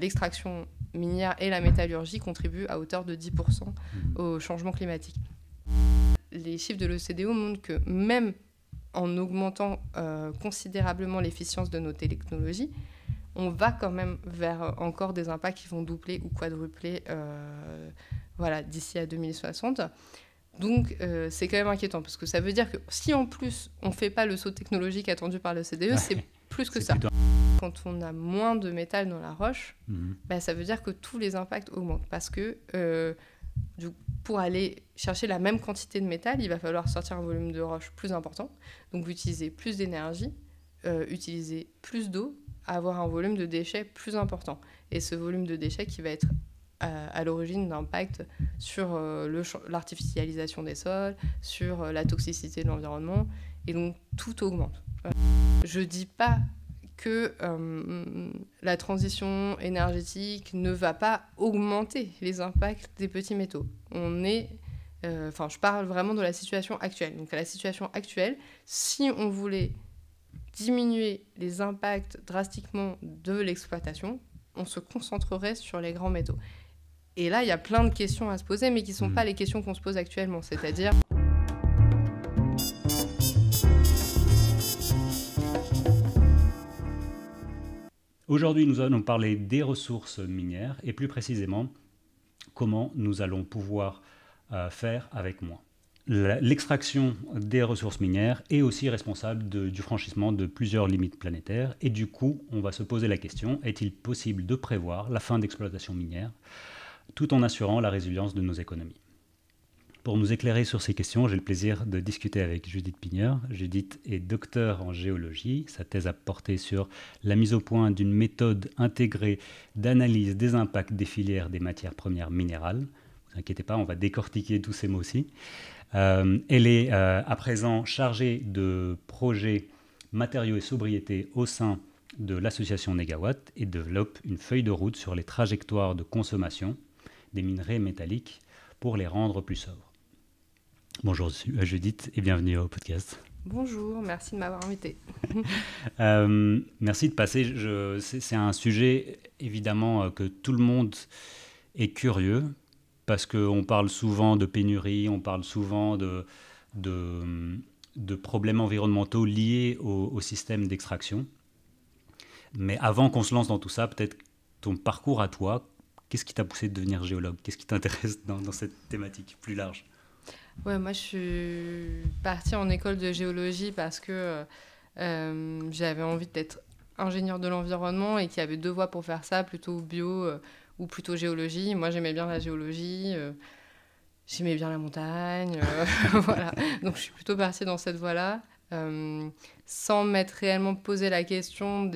l'extraction minière et la métallurgie contribuent à hauteur de 10% au changement climatique. Les chiffres de l'OCDE montrent que même en augmentant considérablement l'efficience de nos technologies, on va quand même vers encore des impacts qui vont doubler ou quadrupler voilà, d'ici à 2060. Donc, c'est quand même inquiétant, parce que ça veut dire que si en plus on ne fait pas le saut technologique attendu par l'OCDE, ouais, c'est plus que ça. Plutôt... Quand on a moins de métal dans la roche, bah, ça veut dire que tous les impacts augmentent, parce que pour aller chercher la même quantité de métal, il va falloir sortir un volume de roche plus important, donc utiliser plus d'énergie, utiliser plus d'eau, avoir un volume de déchets plus important. Et ce volume de déchets qui va être à l'origine d'impact sur l'artificialisation des sols, sur la toxicité de l'environnement, et donc tout augmente. Je ne dis pas que la transition énergétique ne va pas augmenter les impacts des petits métaux. On est, je parle vraiment de la situation actuelle. Donc à la situation actuelle, si on voulait diminuer les impacts drastiquement de l'exploitation, on se concentrerait sur les grands métaux. Et là, il y a plein de questions à se poser, mais qui ne sont pas les questions qu'on se pose actuellement, c'est-à-dire... Aujourd'hui, nous allons parler des ressources minières et plus précisément, comment nous allons pouvoir faire avec moins. L'extraction des ressources minières est aussi responsable du franchissement de plusieurs limites planétaires et du coup, on va se poser la question, est-il possible de prévoir la fin d'exploitation minière tout en assurant la résilience de nos économies? Pour nous éclairer sur ces questions, j'ai le plaisir de discuter avec Judith Pigneur. Judith est docteure en géologie. Sa thèse a porté sur la mise au point d'une méthode intégrée d'analyse des impacts des filières des matières premières minérales. Ne vous inquiétez pas, on va décortiquer tous ces mots-ci. Elle est à présent chargée de projets matériaux et sobriété au sein de l'association Négawatt et développe une feuille de route sur les trajectoires de consommation des minerais métalliques pour les rendre plus sobres. Bonjour Judith et bienvenue au podcast. Bonjour, merci de m'avoir invité. Merci de passer. C'est un sujet évidemment que tout le monde est curieux parce qu'on parle souvent de pénurie, on parle souvent de problèmes environnementaux liés au système d'extraction. Mais avant qu'on se lance dans tout ça, peut-être ton parcours à toi, qu'est-ce qui t'a poussé de devenir géologue? Qu'est-ce qui t'intéresse dans cette thématique plus large? Ouais, moi, je suis partie en école de géologie parce que j'avais envie d'être ingénieure de l'environnement et qu'il y avait deux voies pour faire ça, plutôt bio ou plutôt géologie. Moi, j'aimais bien la géologie, j'aimais bien la montagne, voilà. Donc, je suis plutôt partie dans cette voie-là, sans m'être réellement posé la question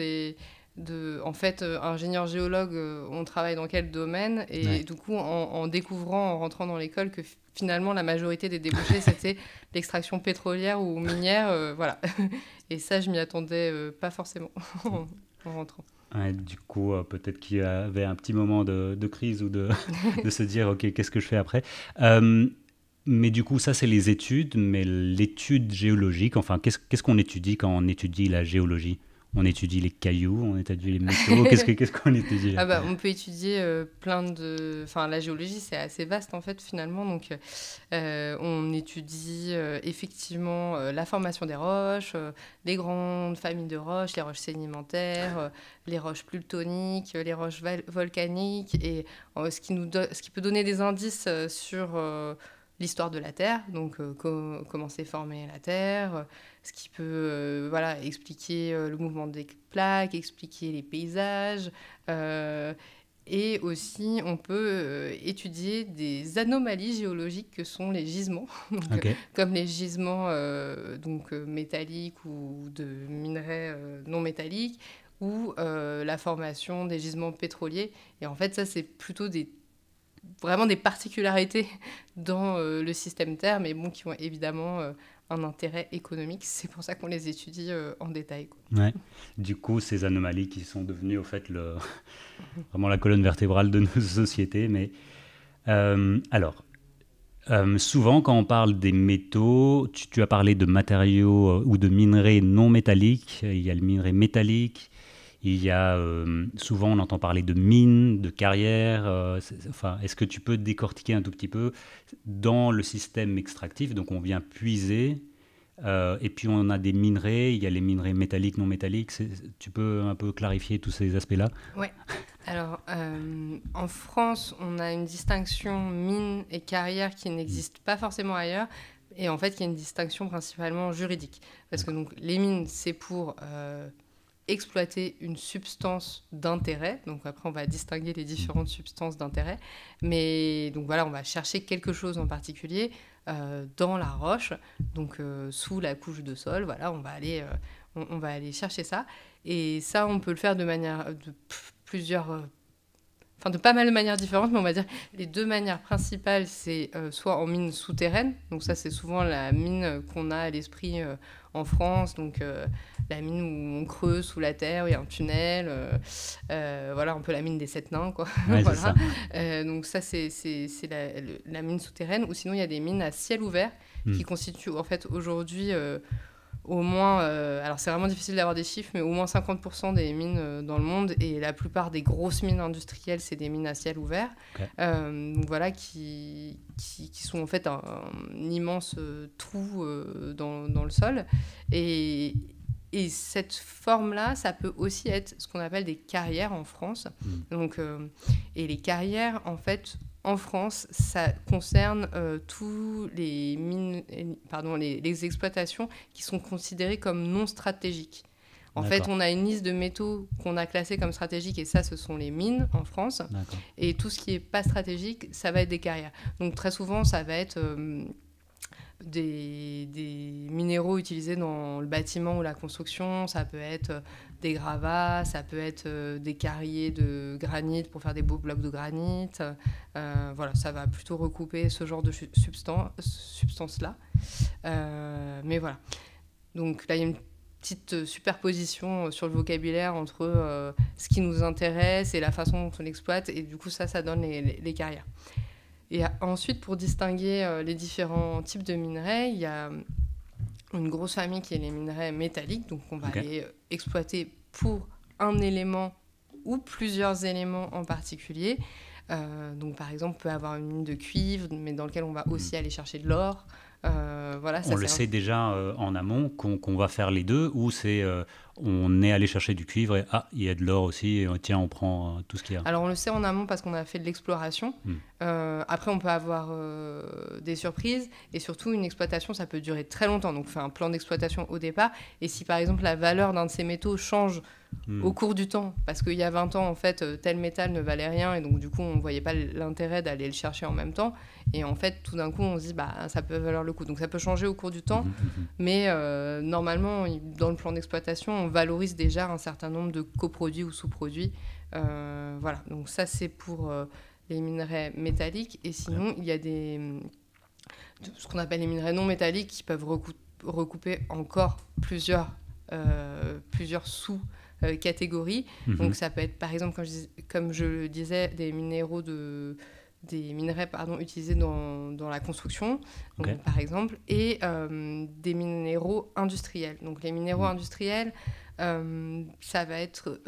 ingénieur géologue, on travaille dans quel domaine? Et ouais, du coup, en rentrant dans l'école, que finalement, la majorité des débouchés, c'était l'extraction pétrolière ou minière, voilà. Et ça, je m'y attendais pas forcément en rentrant. Ouais, du coup, peut-être qu'il y avait un petit moment de crise ou de se dire, OK, qu'est-ce que je fais après? Mais du coup, ça, c'est les études, mais l'étude géologique, enfin, qu'est-ce qu'on étudie quand on étudie la géologie? On étudie les cailloux, on étudie les métaux, qu'est-ce qu'on étudie? Ah bah, on peut étudier plein de... Enfin, la géologie, c'est assez vaste, en fait, finalement. Donc, on étudie effectivement la formation des roches, les grandes familles de roches, les roches sédimentaires, les roches plutoniques, les roches volcaniques, et ce qui peut donner des indices sur... l'histoire de la Terre, donc comment s'est formée la Terre, ce qui peut expliquer le mouvement des plaques, expliquer les paysages. Et aussi, on peut étudier des anomalies géologiques que sont les gisements, donc, okay, comme les gisements métalliques ou de minerais non métalliques, ou la formation des gisements pétroliers. Et en fait, ça, c'est plutôt vraiment des particularités dans le système Terre, mais bon, qui ont évidemment un intérêt économique. C'est pour ça qu'on les étudie en détail, quoi. Ouais. Du coup, ces anomalies qui sont devenues, au fait, vraiment la colonne vertébrale de nos sociétés. Mais souvent, quand on parle des métaux, tu as parlé de matériaux ou de minerais non métalliques. Il y a le minerai métallique, Il y a souvent, on entend parler de mines, de carrières. Est-ce que tu peux décortiquer un tout petit peu dans le système extractif? Donc, on vient puiser et puis on a des minerais. Il y a les minerais métalliques, non métalliques. Tu peux un peu clarifier tous ces aspects-là? Oui. Alors, en France, on a une distinction mine et carrière qui n'existe pas forcément ailleurs. Et en fait, il y a une distinction principalement juridique. Parce que donc, les mines, c'est pour... exploiter une substance d'intérêt, donc après on va distinguer les différentes substances d'intérêt, mais donc voilà, on va chercher quelque chose en particulier dans la roche, donc sous la couche de sol, voilà, on va aller chercher ça, et ça on peut le faire de manière, de pas mal de manières différentes, mais on va dire les deux manières principales, c'est soit en mine souterraine, donc ça c'est souvent la mine qu'on a à l'esprit en France, donc la mine où on creuse sous la terre, où il y a un tunnel, voilà, un peu la mine des 7 nains, quoi. Ouais, voilà. Ça. Donc ça c'est la mine souterraine, ou sinon il y a des mines à ciel ouvert qui constituent en fait aujourd'hui au moins, alors c'est vraiment difficile d'avoir des chiffres, mais au moins 50% des mines dans le monde, et la plupart des grosses mines industrielles, c'est des mines à ciel ouvert, okay. Voilà, qui sont en fait un immense trou dans le sol. Et cette forme-là, ça peut aussi être ce qu'on appelle des carrières en France. Donc, et les carrières, en fait... En France, ça concerne tous les mines, pardon, les exploitations qui sont considérées comme non stratégiques. En fait, on a une liste de métaux qu'on a classés comme stratégiques, et ça, ce sont les mines en France. Et tout ce qui n'est pas stratégique, ça va être des carrières. Donc très souvent, ça va être des minéraux utilisés dans le bâtiment ou la construction, ça peut être... des gravats, ça peut être des carriers de granit pour faire des beaux blocs de granit. Voilà, ça va plutôt recouper ce genre de substance-là. Mais voilà. Donc là, il y a une petite superposition sur le vocabulaire entre ce qui nous intéresse et la façon dont on l'exploite. Et du coup, ça donne les carrières. Et ensuite, pour distinguer les différents types de minerais, il y a... une grosse famille qui est les minerais métalliques, donc on va les exploiter pour un élément ou plusieurs éléments en particulier. Donc par exemple, on peut avoir une mine de cuivre, mais dans laquelle on va aussi aller chercher de l'or. Voilà, on sait déjà en amont qu'on va faire les deux, ou c'est on est allé chercher du cuivre et il y a de l'or aussi, et tiens, on prend tout ce qu'il y a. Alors on le sait en amont parce qu'on a fait de l'exploration. Après, on peut avoir des surprises, et surtout une exploitation, ça peut durer très longtemps. Donc on fait un plan d'exploitation au départ, et si par exemple la valeur d'un de ces métaux change au cours du temps, parce qu'il y a 20 ans, en fait, tel métal ne valait rien, et donc du coup, on ne voyait pas l'intérêt d'aller le chercher en même temps, et en fait, tout d'un coup, on se dit, bah, ça peut valoir le coup. Donc ça peut changer au cours du temps, mais normalement, dans le plan d'exploitation, on valorise déjà un certain nombre de coproduits ou sous-produits. Voilà, donc ça, c'est pour les minerais métalliques, et sinon, il y a ce qu'on appelle les minerais non métalliques qui peuvent recouper encore plusieurs sous catégories. Donc ça peut être par exemple, comme je le disais, des minerais utilisés dans la construction, donc, par exemple, et des minéraux industriels. Donc les minéraux industriels, ça va être...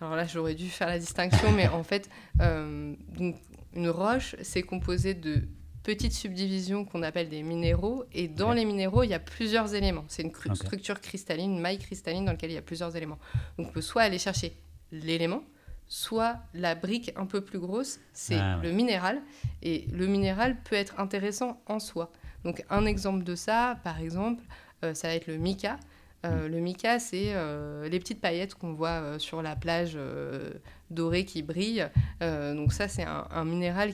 alors là, j'aurais dû faire la distinction, mais en fait, donc, une roche, c'est composé de petites subdivisions qu'on appelle des minéraux, et dans les minéraux, il y a plusieurs éléments. C'est une structure cristalline, une maille cristalline dans laquelle il y a plusieurs éléments. Donc on peut soit aller chercher l'élément, soit la brique un peu plus grosse, c'est le minéral, et le minéral peut être intéressant en soi. Donc un exemple de ça, par exemple, ça va être le mica. Le mica, c'est les petites paillettes qu'on voit sur la plage dorée qui brille. Donc ça, c'est un minéral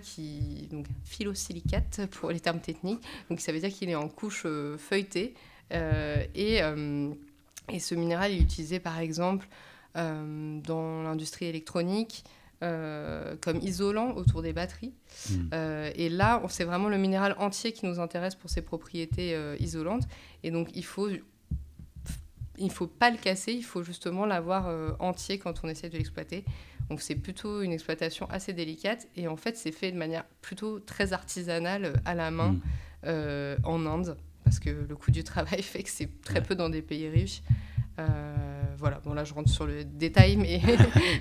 donc phyllosilicate pour les termes techniques. Donc ça veut dire qu'il est en couche feuilletée. Et ce minéral est utilisé, par exemple, dans l'industrie électronique, comme isolant autour des batteries. Et là, c'est vraiment le minéral entier qui nous intéresse pour ses propriétés isolantes. Et donc, il ne faut pas le casser, il faut justement l'avoir entier quand on essaie de l'exploiter. Donc c'est plutôt une exploitation assez délicate, et en fait c'est fait de manière plutôt très artisanale, à la main, en Inde, parce que le coût du travail fait que c'est très peu dans des pays riches. Voilà, bon là je rentre sur le détail, mais,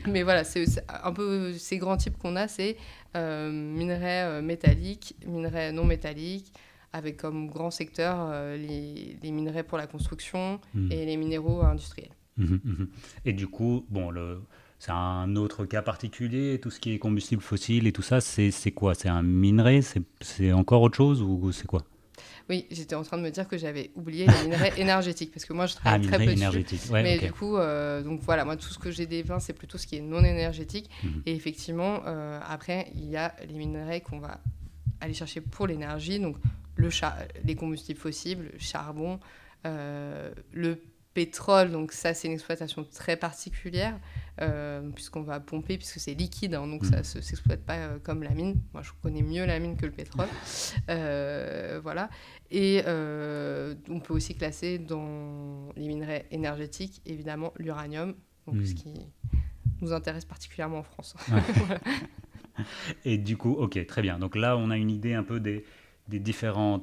mais voilà, c'est un peu ces grands types qu'on a, c'est minerais métalliques, minerais non métalliques, avec comme grand secteur les minerais pour la construction et les minéraux industriels. Et du coup, bon, c'est un autre cas particulier, tout ce qui est combustible fossile et tout ça, c'est quoi? C'est un minerai? C'est encore autre chose ou c'est quoi? Oui, j'étais en train de me dire que j'avais oublié les minerais énergétiques, parce que moi, je travaille très peu dessus. Ouais, mais okay. Du coup, donc voilà, moi, tout ce que j'ai dépeint, c'est plutôt ce qui est non énergétique. Et effectivement, après, il y a les minerais qu'on va aller chercher pour l'énergie, donc les combustibles fossiles, le charbon, le pétrole, donc ça, c'est une exploitation très particulière, puisqu'on va pomper, puisque c'est liquide, hein, donc ça ne s'exploite pas comme la mine. Moi, je connais mieux la mine que le pétrole. Voilà. Et on peut aussi classer dans les minerais énergétiques, évidemment, l'uranium, ce qui nous intéresse particulièrement en France. Ouais. Voilà. Et du coup, ok, très bien. Donc là, on a une idée un peu des différents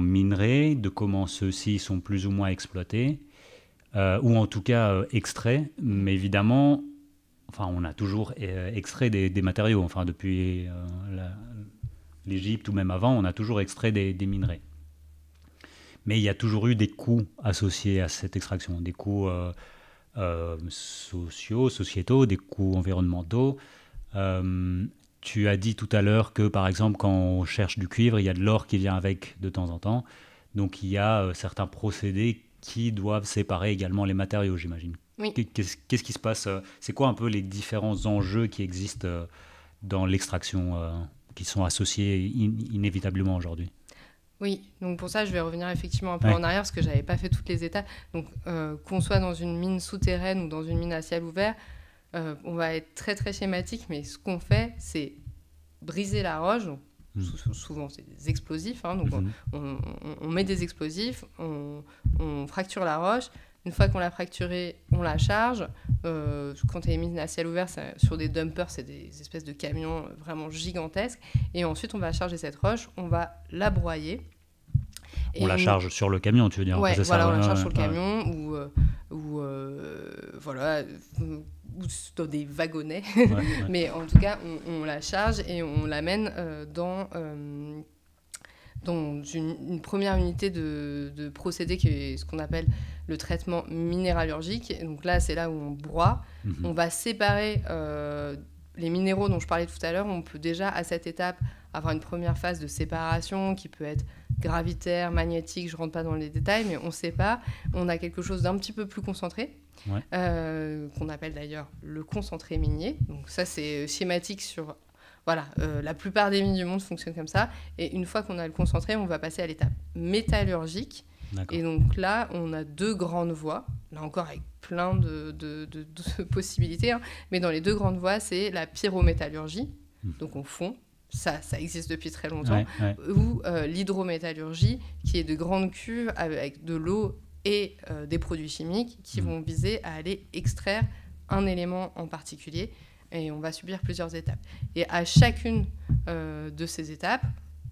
minerais, de comment ceux-ci sont plus ou moins exploités, ou en tout cas extraits. Mais évidemment, enfin, on a toujours extrait des matériaux. Enfin, depuis l'Égypte ou même avant, on a toujours extrait des minerais. Mais il y a toujours eu des coûts associés à cette extraction, des coûts sociaux, sociétaux, des coûts environnementaux. Tu as dit tout à l'heure que, par exemple, quand on cherche du cuivre, il y a de l'or qui vient avec de temps en temps. Donc, il y a certains procédés qui doivent séparer également les matériaux, j'imagine. Oui. Qu'est-ce qui se passe? C'est quoi un peu les différents enjeux qui existent dans l'extraction, qui sont associés inévitablement aujourd'hui? Oui, donc pour ça, je vais revenir effectivement un peu en arrière, parce que je n'avais pas fait toutes les étapes. Donc, qu'on soit dans une mine souterraine ou dans une mine à ciel ouvert, on va être très très schématique, mais ce qu'on fait, c'est briser la roche. Donc, souvent, c'est des explosifs. Hein, donc on met des explosifs, on fracture la roche. Une fois qu'on l'a fracturée, on la charge. Quand elle est mise à ciel ouvert, sur des dumpers, c'est des espèces de camions vraiment gigantesques. Et ensuite, on va charger cette roche, on va la broyer. On la charge sur le camion, tu veux dire? Oui, voilà, ça, on la charge sur le camion voilà, ou dans des wagonnets. Ouais, ouais. Mais en tout cas, on la charge et on l'amène dans une première unité de procédé qui est ce qu'on appelle le traitement minéralurgique. Et donc là, c'est là où on broie. On va séparer les minéraux dont je parlais tout à l'heure. On peut déjà, à cette étape, avoir une première phase de séparation qui peut être gravitaire, magnétique, je ne rentre pas dans les détails, mais on sépare, on a quelque chose d'un petit peu plus concentré, qu'on appelle d'ailleurs le concentré minier. Donc ça, c'est schématique sur... Voilà, la plupart des mines du monde fonctionnent comme ça. Et une fois qu'on a le concentré, on va passer à l'étape métallurgique. Et donc là, on a deux grandes voies, là encore avec plein de possibilités, hein. Mais dans les deux grandes voies, c'est la pyrométallurgie, donc on fond. Ça existe depuis très longtemps, ou l'hydrométallurgie, qui est de grandes cuves avec de l'eau et des produits chimiques qui vont viser à aller extraire un élément en particulier. Et on va subir plusieurs étapes. Et à chacune de ces étapes,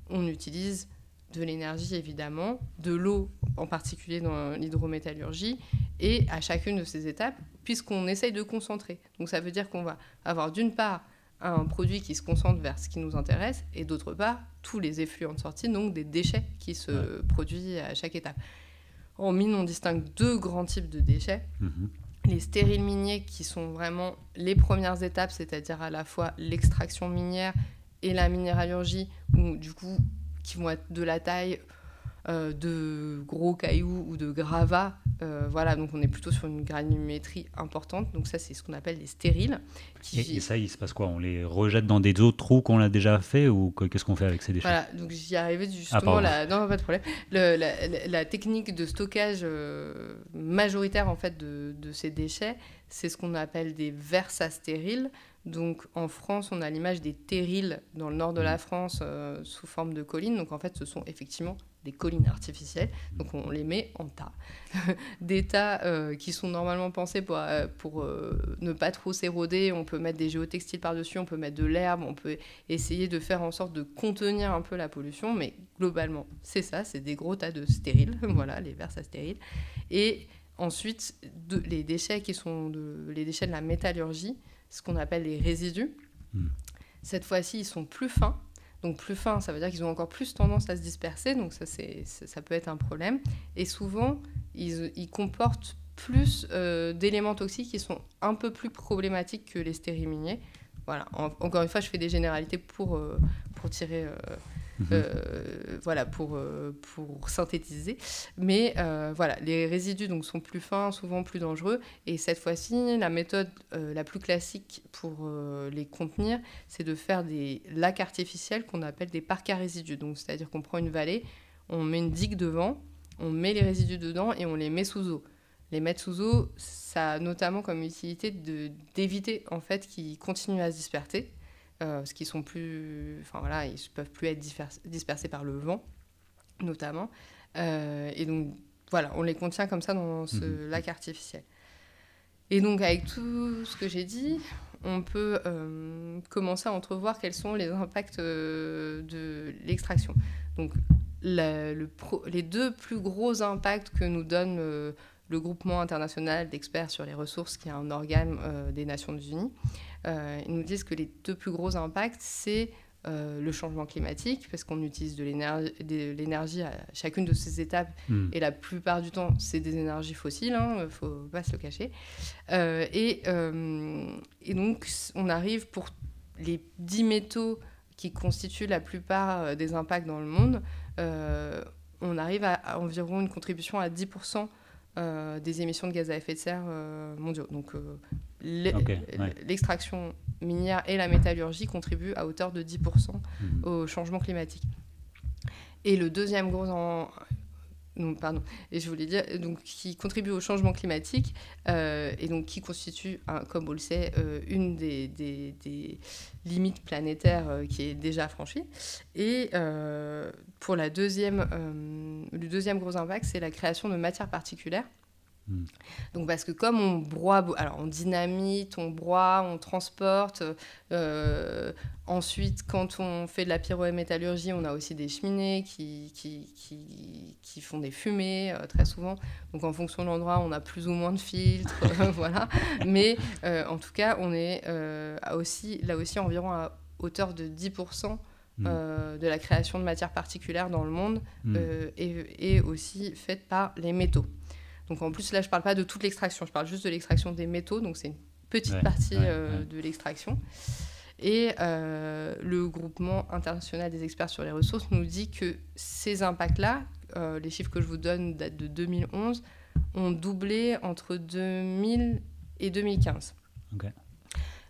on utilise de l'énergie, évidemment, de l'eau, en particulier dans l'hydrométallurgie, et à chacune de ces étapes, puisqu'on essaye de concentrer. Donc ça veut dire qu'on va avoir d'une part un produit qui se concentre vers ce qui nous intéresse, et d'autre part, tous les effluents de sortie, donc des déchets qui se produisent à chaque étape. En mine, on distingue deux grands types de déchets. Les stériles miniers, qui sont vraiment les premières étapes, c'est-à-dire à la fois l'extraction minière et la minéralurgie, où, du coup, qui vont être de la taille de gros cailloux ou de gravats. Voilà, donc on est plutôt sur une granumétrie importante. Donc ça, c'est ce qu'on appelle les stériles. Et ça, il se passe quoi? On les rejette dans des autres trous qu'on a déjà fait, ou qu'est-ce qu'on fait avec ces déchets? Voilà, donc j'y arrivais justement. Non, pas de problème. La technique de stockage majoritaire, en fait, de ces déchets, c'est ce qu'on appelle des versastériles. Donc en France, on a l'image des terrils dans le nord de la France sous forme de collines. Donc en fait, ce sont effectivement des collines artificielles, donc on les met en tas. Des tas qui sont normalement pensés pour ne pas trop s'éroder, on peut mettre des géotextiles par-dessus, on peut mettre de l'herbe, on peut essayer de faire en sorte de contenir un peu la pollution, mais globalement, c'est ça, c'est des gros tas de stériles, voilà, les versas stériles. Et Ensuite, les déchets de la métallurgie, ce qu'on appelle les résidus, cette fois-ci, ils sont plus fins. Donc plus fins, ça veut dire qu'ils ont encore plus tendance à se disperser, donc ça, ça peut être un problème. Et souvent, ils comportent plus d'éléments toxiques qui sont un peu plus problématiques que les stérimiers. Voilà. Encore une fois, je fais des généralités pour tirer... voilà, pour synthétiser. Mais voilà, les résidus donc, sont plus fins, souvent plus dangereux. Et cette fois-ci, la méthode la plus classique pour les contenir, c'est de faire des lacs artificiels qu'on appelle des parcs à résidus. C'est-à-dire qu'on prend une vallée, on met une digue devant, on met les résidus dedans et on les met sous eau. Les mettre sous eau, ça a notamment comme utilité d'éviter en fait, qu'ils continuent à se disperser. Parce qu'ils sont plus, enfin voilà, ils peuvent plus être dispersés par le vent, notamment. Et donc voilà, on les contient comme ça dans ce lac artificiel. Et donc avec tout ce que j'ai dit, on peut commencer à entrevoir quels sont les impacts de l'extraction. Donc les deux plus gros impacts que nous donne le groupement international d'experts sur les ressources, qui est un organe des Nations Unies. Ils nous disent que les deux plus gros impacts, c'est le changement climatique, parce qu'on utilise de l'énergie à chacune de ces étapes, et la plupart du temps, c'est des énergies fossiles, hein, faut pas se le cacher. Et donc, on arrive pour les 10 métaux qui constituent la plupart des impacts dans le monde, on arrive à environ une contribution à 10% des émissions de gaz à effet de serre mondiaux. Donc, l'extraction minière et la métallurgie contribuent à hauteur de 10% au changement climatique. Et le deuxième gros... Et je voulais dire, donc, qui contribue au changement climatique et donc qui constitue, comme on le sait, une des limites planétaires qui est déjà franchie. Et pour la deuxième, le deuxième gros impact, c'est la création de matières particulières. Donc parce que comme on broie, alors on dynamite, on broie, on transporte, ensuite quand on fait de la pyrométallurgie, on a aussi des cheminées qui font des fumées très souvent, donc en fonction de l'endroit on a plus ou moins de filtres, voilà, mais en tout cas on est là aussi environ à hauteur de 10% de la création de matières particulières dans le monde et aussi faite par les métaux. Donc en plus, là, je ne parle pas de toute l'extraction, je parle juste de l'extraction des métaux, donc c'est une petite partie de l'extraction. Et le groupement international des experts sur les ressources nous dit que ces impacts-là, les chiffres que je vous donne datent de 2011, ont doublé entre 2000 et 2015. Okay.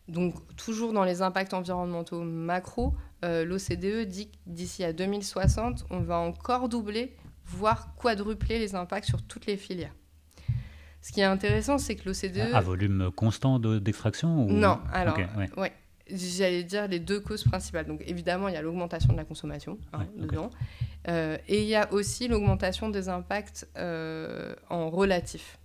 Donc toujours dans les impacts environnementaux macro, l'OCDE dit que d'ici à 2060, on va encore doubler, voire quadrupler les impacts sur toutes les filières. Ce qui est intéressant, c'est que l'OCDE... À volume constant d'extraction ou... Non, alors, j'allais dire les deux causes principales. Donc, évidemment, il y a l'augmentation de la consommation dedans. Et il y a aussi l'augmentation des impacts en relatif.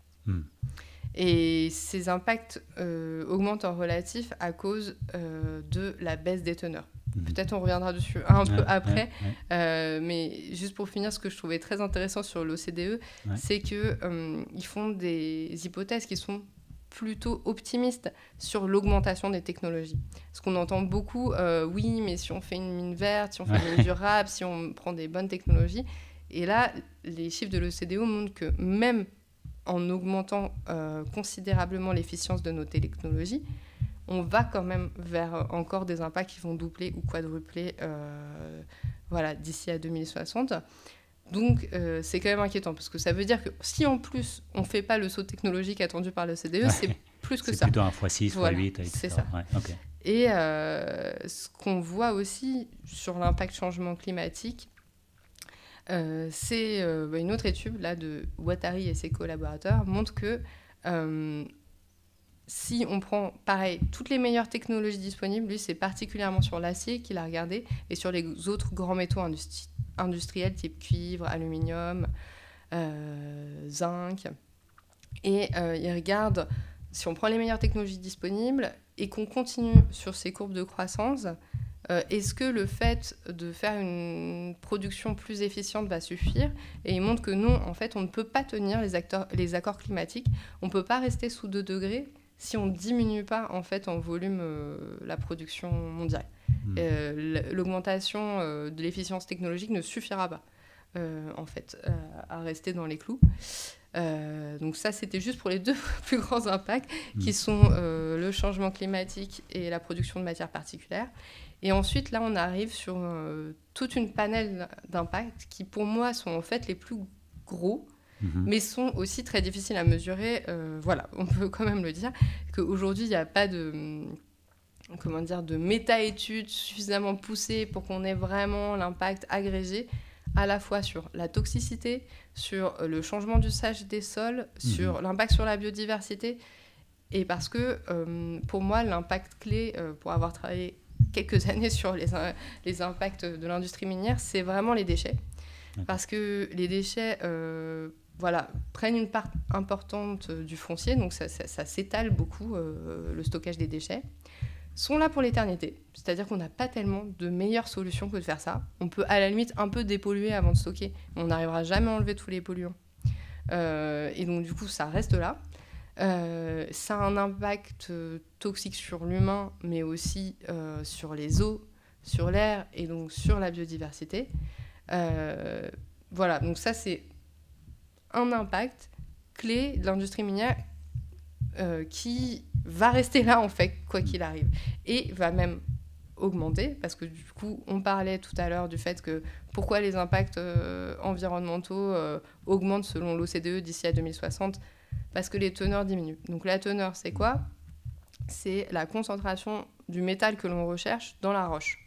Et ces impacts augmentent en relatif à cause de la baisse des teneurs. Peut-être on reviendra dessus un peu après, mais juste pour finir, ce que je trouvais très intéressant sur l'OCDE, c'est qu'ils font des hypothèses qui sont plutôt optimistes sur l'augmentation des technologies. Parce qu'on entend beaucoup, oui, mais si on fait une mine verte, si on fait une mine durable, si on prend des bonnes technologies. Et là, les chiffres de l'OCDE montrent que même en augmentant considérablement l'efficience de nos technologies, on va quand même vers encore des impacts qui vont doubler ou quadrupler voilà, d'ici à 2060. Donc, c'est quand même inquiétant, parce que ça veut dire que si, en plus, on ne fait pas le saut technologique attendu par l'OCDE, c'est plus que ça. C'est plutôt un x6, x8, etc. C'est ça. Et ce qu'on voit aussi sur l'impact changement climatique, c'est une autre étude là, de Ouattari et ses collaborateurs montre que... si on prend, pareil, toutes les meilleures technologies disponibles, lui, c'est particulièrement sur l'acier qu'il a regardé et sur les autres grands métaux industriels type cuivre, aluminium, zinc. Et il regarde, si on prend les meilleures technologies disponibles et qu'on continue sur ces courbes de croissance, Est-ce que le fait de faire une production plus efficiente va suffire? Et il montre que non, en fait, on ne peut pas tenir les accords climatiques. On ne peut pas rester sous 2 degrés si on ne diminue pas en fait en volume la production mondiale. L'augmentation de l'efficience technologique ne suffira pas en fait à rester dans les clous. Donc ça, c'était juste pour les deux plus grands impacts qui sont le changement climatique et la production de matières particulières. Et ensuite, là, on arrive sur toute une panel d'impacts qui, pour moi, sont en fait les plus gros, mais sont aussi très difficiles à mesurer. Voilà, on peut quand même le dire, qu'aujourd'hui, il n'y a pas de, comment dire, de méta-études suffisamment poussées pour qu'on ait vraiment l'impact agrégé, à la fois sur la toxicité, sur le changement d'usage des sols, sur l'impact sur la biodiversité. Et parce que, pour moi, l'impact clé, pour avoir travaillé quelques années sur les impacts de l'industrie minière, c'est vraiment les déchets. Parce que les déchets voilà, prennent une part importante du foncier, donc ça s'étale beaucoup, le stockage des déchets. Sont là pour l'éternité, c'est-à-dire qu'on n'a pas tellement de meilleures solutions que de faire ça. On peut à la limite un peu dépolluer avant de stocker, mais on n'arrivera jamais à enlever tous les polluants. Et donc du coup, ça reste là. Ça a un impact toxique sur l'humain, mais aussi sur les eaux, sur l'air et donc sur la biodiversité. Voilà, donc ça c'est un impact clé de l'industrie minière qui va rester là en fait, quoi qu'il arrive, et va même augmenter, parce que du coup, on parlait tout à l'heure du fait que pourquoi les impacts environnementaux augmentent selon l'OCDE d'ici à 2060, parce que les teneurs diminuent. Donc la teneur, c'est quoi? C'est la concentration du métal que l'on recherche dans la roche.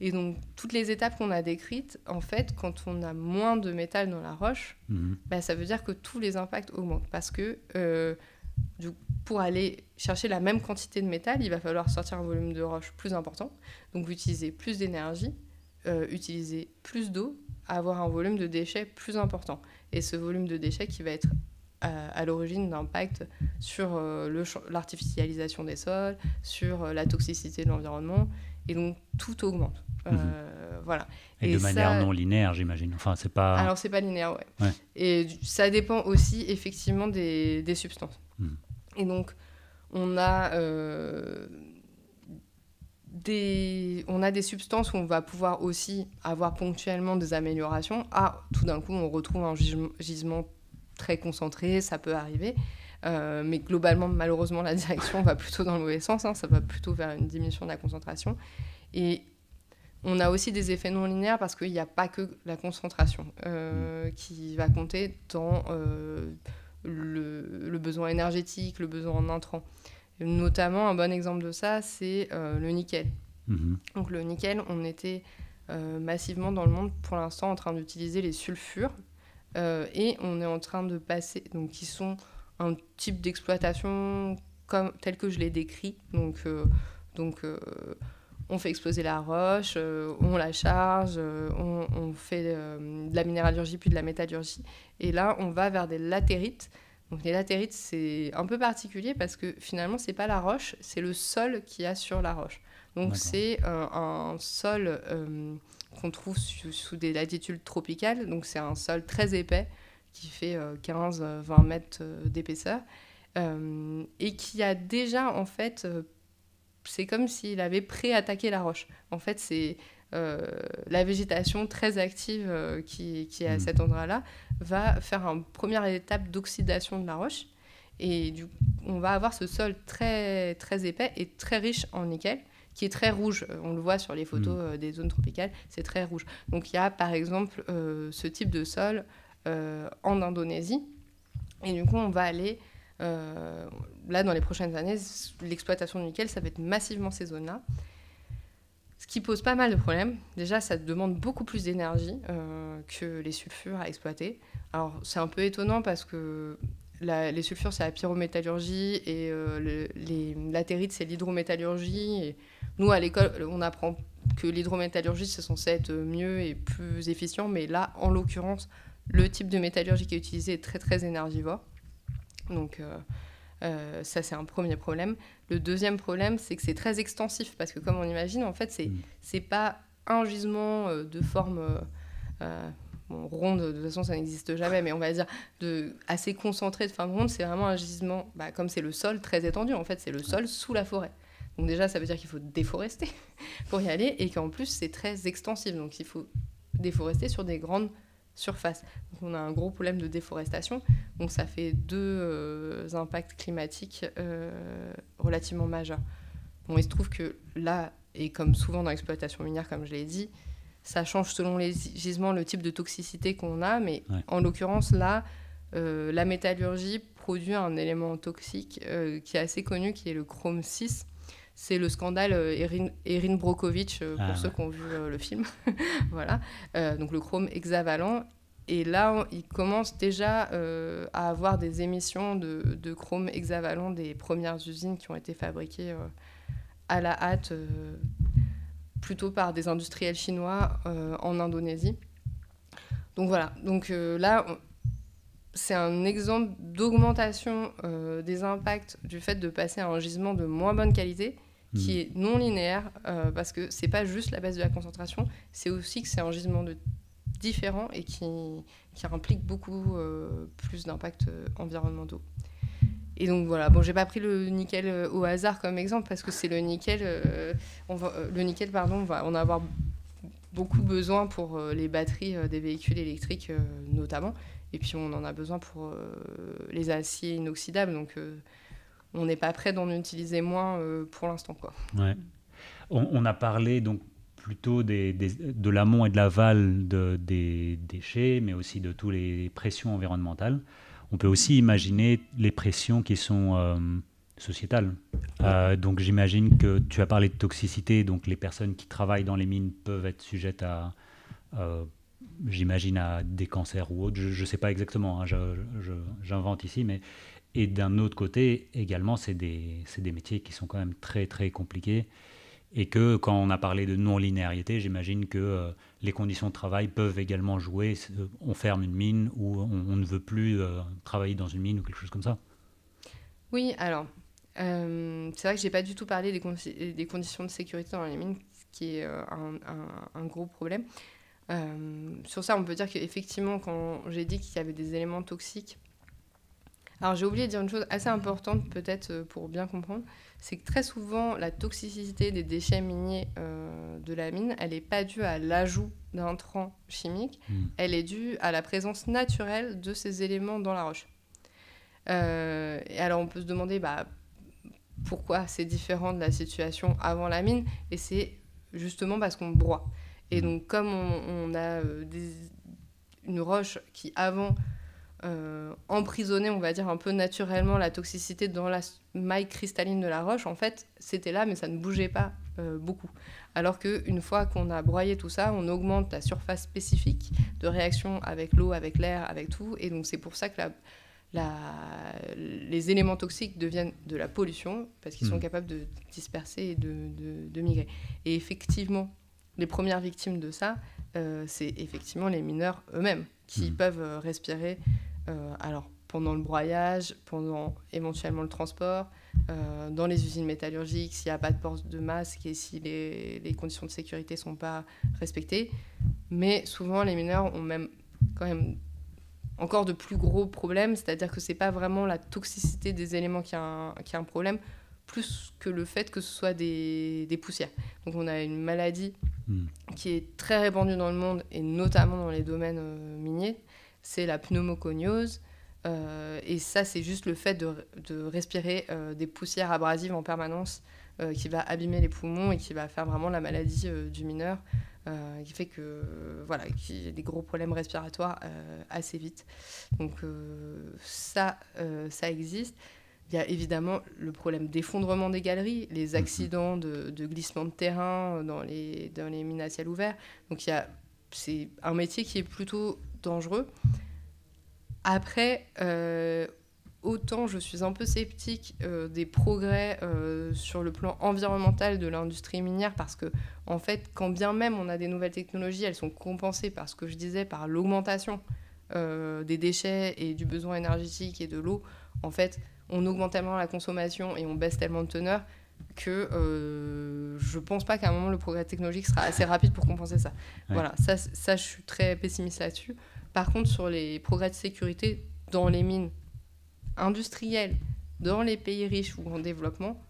Et donc, toutes les étapes qu'on a décrites, en fait, quand on a moins de métal dans la roche, bah, ça veut dire que tous les impacts augmentent, parce que pour aller chercher la même quantité de métal, il va falloir sortir un volume de roche plus important, donc utiliser plus d'énergie, utiliser plus d'eau, avoir un volume de déchets plus important. Et ce volume de déchets qui va être à l'origine d'impact sur l'artificialisation des sols, sur la toxicité de l'environnement, et donc tout augmente. Voilà. Et de manière ça, non linéaire, j'imagine. Enfin, c'est pas... Alors, c'est pas linéaire, ouais. Et ça dépend aussi, effectivement, des substances. Et donc, on a des substances où on va pouvoir aussi avoir ponctuellement des améliorations. Ah, tout d'un coup, on retrouve un gisement très concentré, ça peut arriver. Mais globalement, malheureusement, la direction va plutôt dans le mauvais sens. Hein, ça va plutôt vers une diminution de la concentration. Et on a aussi des effets non linéaires parce qu'il n'y a pas que la concentration qui va compter dans le besoin énergétique, le besoin en intrants. Notamment, un bon exemple de ça, c'est le nickel. Donc le nickel, on était massivement dans le monde pour l'instant en train d'utiliser les sulfures et on est en train de passer, donc qui sont un type d'exploitation tel que je l'ai décrit. Donc on fait exploser la roche, on la charge, on fait de la minéralurgie puis de la métallurgie. Et là, on va vers des latérites. Donc les latérites, c'est un peu particulier parce que finalement, ce n'est pas la roche, c'est le sol qu'il y a sur la roche. Donc c'est un sol qu'on trouve sous des latitudes tropicales. Donc c'est un sol très épais qui fait 15-20 mètres d'épaisseur et qui a déjà, en fait, c'est comme s'il avait pré-attaqué la roche. En fait, c'est la végétation très active qui est à cet endroit-là va faire une première étape d'oxydation de la roche. Et on va avoir ce sol très, très épais et très riche en nickel, qui est très rouge. On le voit sur les photos des zones tropicales, c'est très rouge. Donc, il y a, par exemple, ce type de sol en Indonésie. Et du coup, on va aller... là, dans les prochaines années, l'exploitation du nickel, ça va être massivement ces zones-là. Ce qui pose pas mal de problèmes. Déjà, ça demande beaucoup plus d'énergie que les sulfures à exploiter. Alors, c'est un peu étonnant parce que les sulfures, c'est la pyrométallurgie et les latérites, c'est l'hydrométallurgie. Et nous, à l'école, on apprend que l'hydrométallurgie, c'est censé être mieux et plus efficient. Mais là, en l'occurrence, le type de métallurgie qui est utilisé est très, très énergivore. Donc, Ça, c'est un premier problème. Le deuxième problème, c'est que c'est très extensif, parce que comme on imagine, en fait, c'est pas un gisement de forme bon, ronde, de toute façon, ça n'existe jamais, mais on va dire assez concentré de forme ronde. C'est vraiment un gisement, bah, comme c'est le sol, très étendu. En fait, c'est le sol sous la forêt. Donc déjà, ça veut dire qu'il faut déforester pour y aller, et qu'en plus, c'est très extensif. Donc il faut déforester sur des grandes surface. Donc on a un gros problème de déforestation. Donc ça fait deux impacts climatiques relativement majeurs. Bon, il se trouve que là, et comme souvent dans l'exploitation minière, comme je l'ai dit, ça change selon les gisements le type de toxicité qu'on a, mais en l'occurrence, là, la métallurgie produit un élément toxique qui est assez connu, qui est le chrome 6. C'est le scandale Erin Brockovich, pour ceux qui ont vu le film. Voilà. Donc le chrome hexavalent. Et là, il commence déjà à avoir des émissions de chrome hexavalent des premières usines qui ont été fabriquées à la hâte, plutôt par des industriels chinois en Indonésie. Donc voilà. Donc là... C'est un exemple d'augmentation des impacts du fait de passer à un gisement de moins bonne qualité qui est non linéaire, parce que c'est pas juste la baisse de la concentration, c'est aussi que c'est un gisement différent et qui implique beaucoup plus d'impacts environnementaux. Et donc voilà, bon, j'ai pas pris le nickel au hasard comme exemple, parce que c'est le nickel, on va en avoir beaucoup besoin pour les batteries des véhicules électriques notamment. Et puis, on en a besoin pour les aciers inoxydables. Donc, on n'est pas prêt d'en utiliser moins pour l'instant. Ouais. On a parlé donc plutôt de l'amont et de l'aval des déchets, mais aussi de toutes les pressions environnementales. On peut aussi imaginer les pressions qui sont sociétales. Donc, j'imagine que tu as parlé de toxicité. Donc, les personnes qui travaillent dans les mines peuvent être sujettes à... j'imagine à des cancers ou autres, je ne sais pas exactement, hein, j'invente ici, mais et d'un autre côté, également, c'est des métiers qui sont quand même très, très compliqués, et que quand on a parlé de non-linéarité, j'imagine que les conditions de travail peuvent également jouer, on ferme une mine ou on ne veut plus travailler dans une mine ou quelque chose comme ça. Oui, alors, c'est vrai que je n'ai pas du tout parlé des conditions de sécurité dans les mines, ce qui est un gros problème. Sur ça, on peut dire qu'effectivement, quand j'ai dit qu'il y avait des éléments toxiques, alors j'ai oublié de dire une chose assez importante peut-être pour bien comprendre, c'est que très souvent la toxicité des déchets miniers de la mine, elle n'est pas due à l'ajout d'intrants chimiques, elle est due à la présence naturelle de ces éléments dans la roche. Et alors on peut se demander pourquoi c'est différent de la situation avant la mine, et c'est justement parce qu'on broie. Et donc, comme on a une roche qui, avant, emprisonnait, on va dire, un peu naturellement la toxicité dans la maille cristalline de la roche, en fait, c'était là, mais ça ne bougeait pas beaucoup. Alors qu'une fois qu'on a broyé tout ça, on augmente la surface spécifique de réaction avec l'eau, avec l'air, avec tout. Et donc, c'est pour ça que les éléments toxiques deviennent de la pollution, parce qu'ils sont capables de disperser et de migrer. Et effectivement... Les premières victimes de ça, c'est effectivement les mineurs eux-mêmes qui peuvent respirer alors, pendant le broyage, pendant éventuellement le transport, dans les usines métallurgiques, s'il n'y a pas de port de masque et si les conditions de sécurité ne sont pas respectées. Mais souvent, les mineurs ont même quand même encore de plus gros problèmes, c'est-à-dire que ce n'est pas vraiment la toxicité des éléments qui a un problème, plus que le fait que ce soit des poussières. Donc on a une maladie qui est très répandue dans le monde, et notamment dans les domaines miniers, c'est la pneumoconiose, et ça c'est juste le fait de respirer des poussières abrasives en permanence qui va abîmer les poumons et qui va faire vraiment la maladie du mineur, qui fait que voilà, qu'il y a des gros problèmes respiratoires assez vite. Donc ça existe. Il y a évidemment le problème d'effondrement des galeries, les accidents de glissement de terrain dans les mines à ciel ouvert. Donc c'est un métier qui est plutôt dangereux. Après, autant je suis un peu sceptique des progrès sur le plan environnemental de l'industrie minière, parce que, en fait, quand bien même on a des nouvelles technologies, elles sont compensées par ce que je disais, par l'augmentation des déchets et du besoin énergétique et de l'eau. En fait, on augmente tellement la consommation et on baisse tellement de teneur que je pense pas qu'à un moment le progrès technologique sera assez rapide pour compenser ça. Ouais. Voilà, ça je suis très pessimiste là-dessus. Par contre, sur les progrès de sécurité dans les mines industrielles, dans les pays riches ou en développement,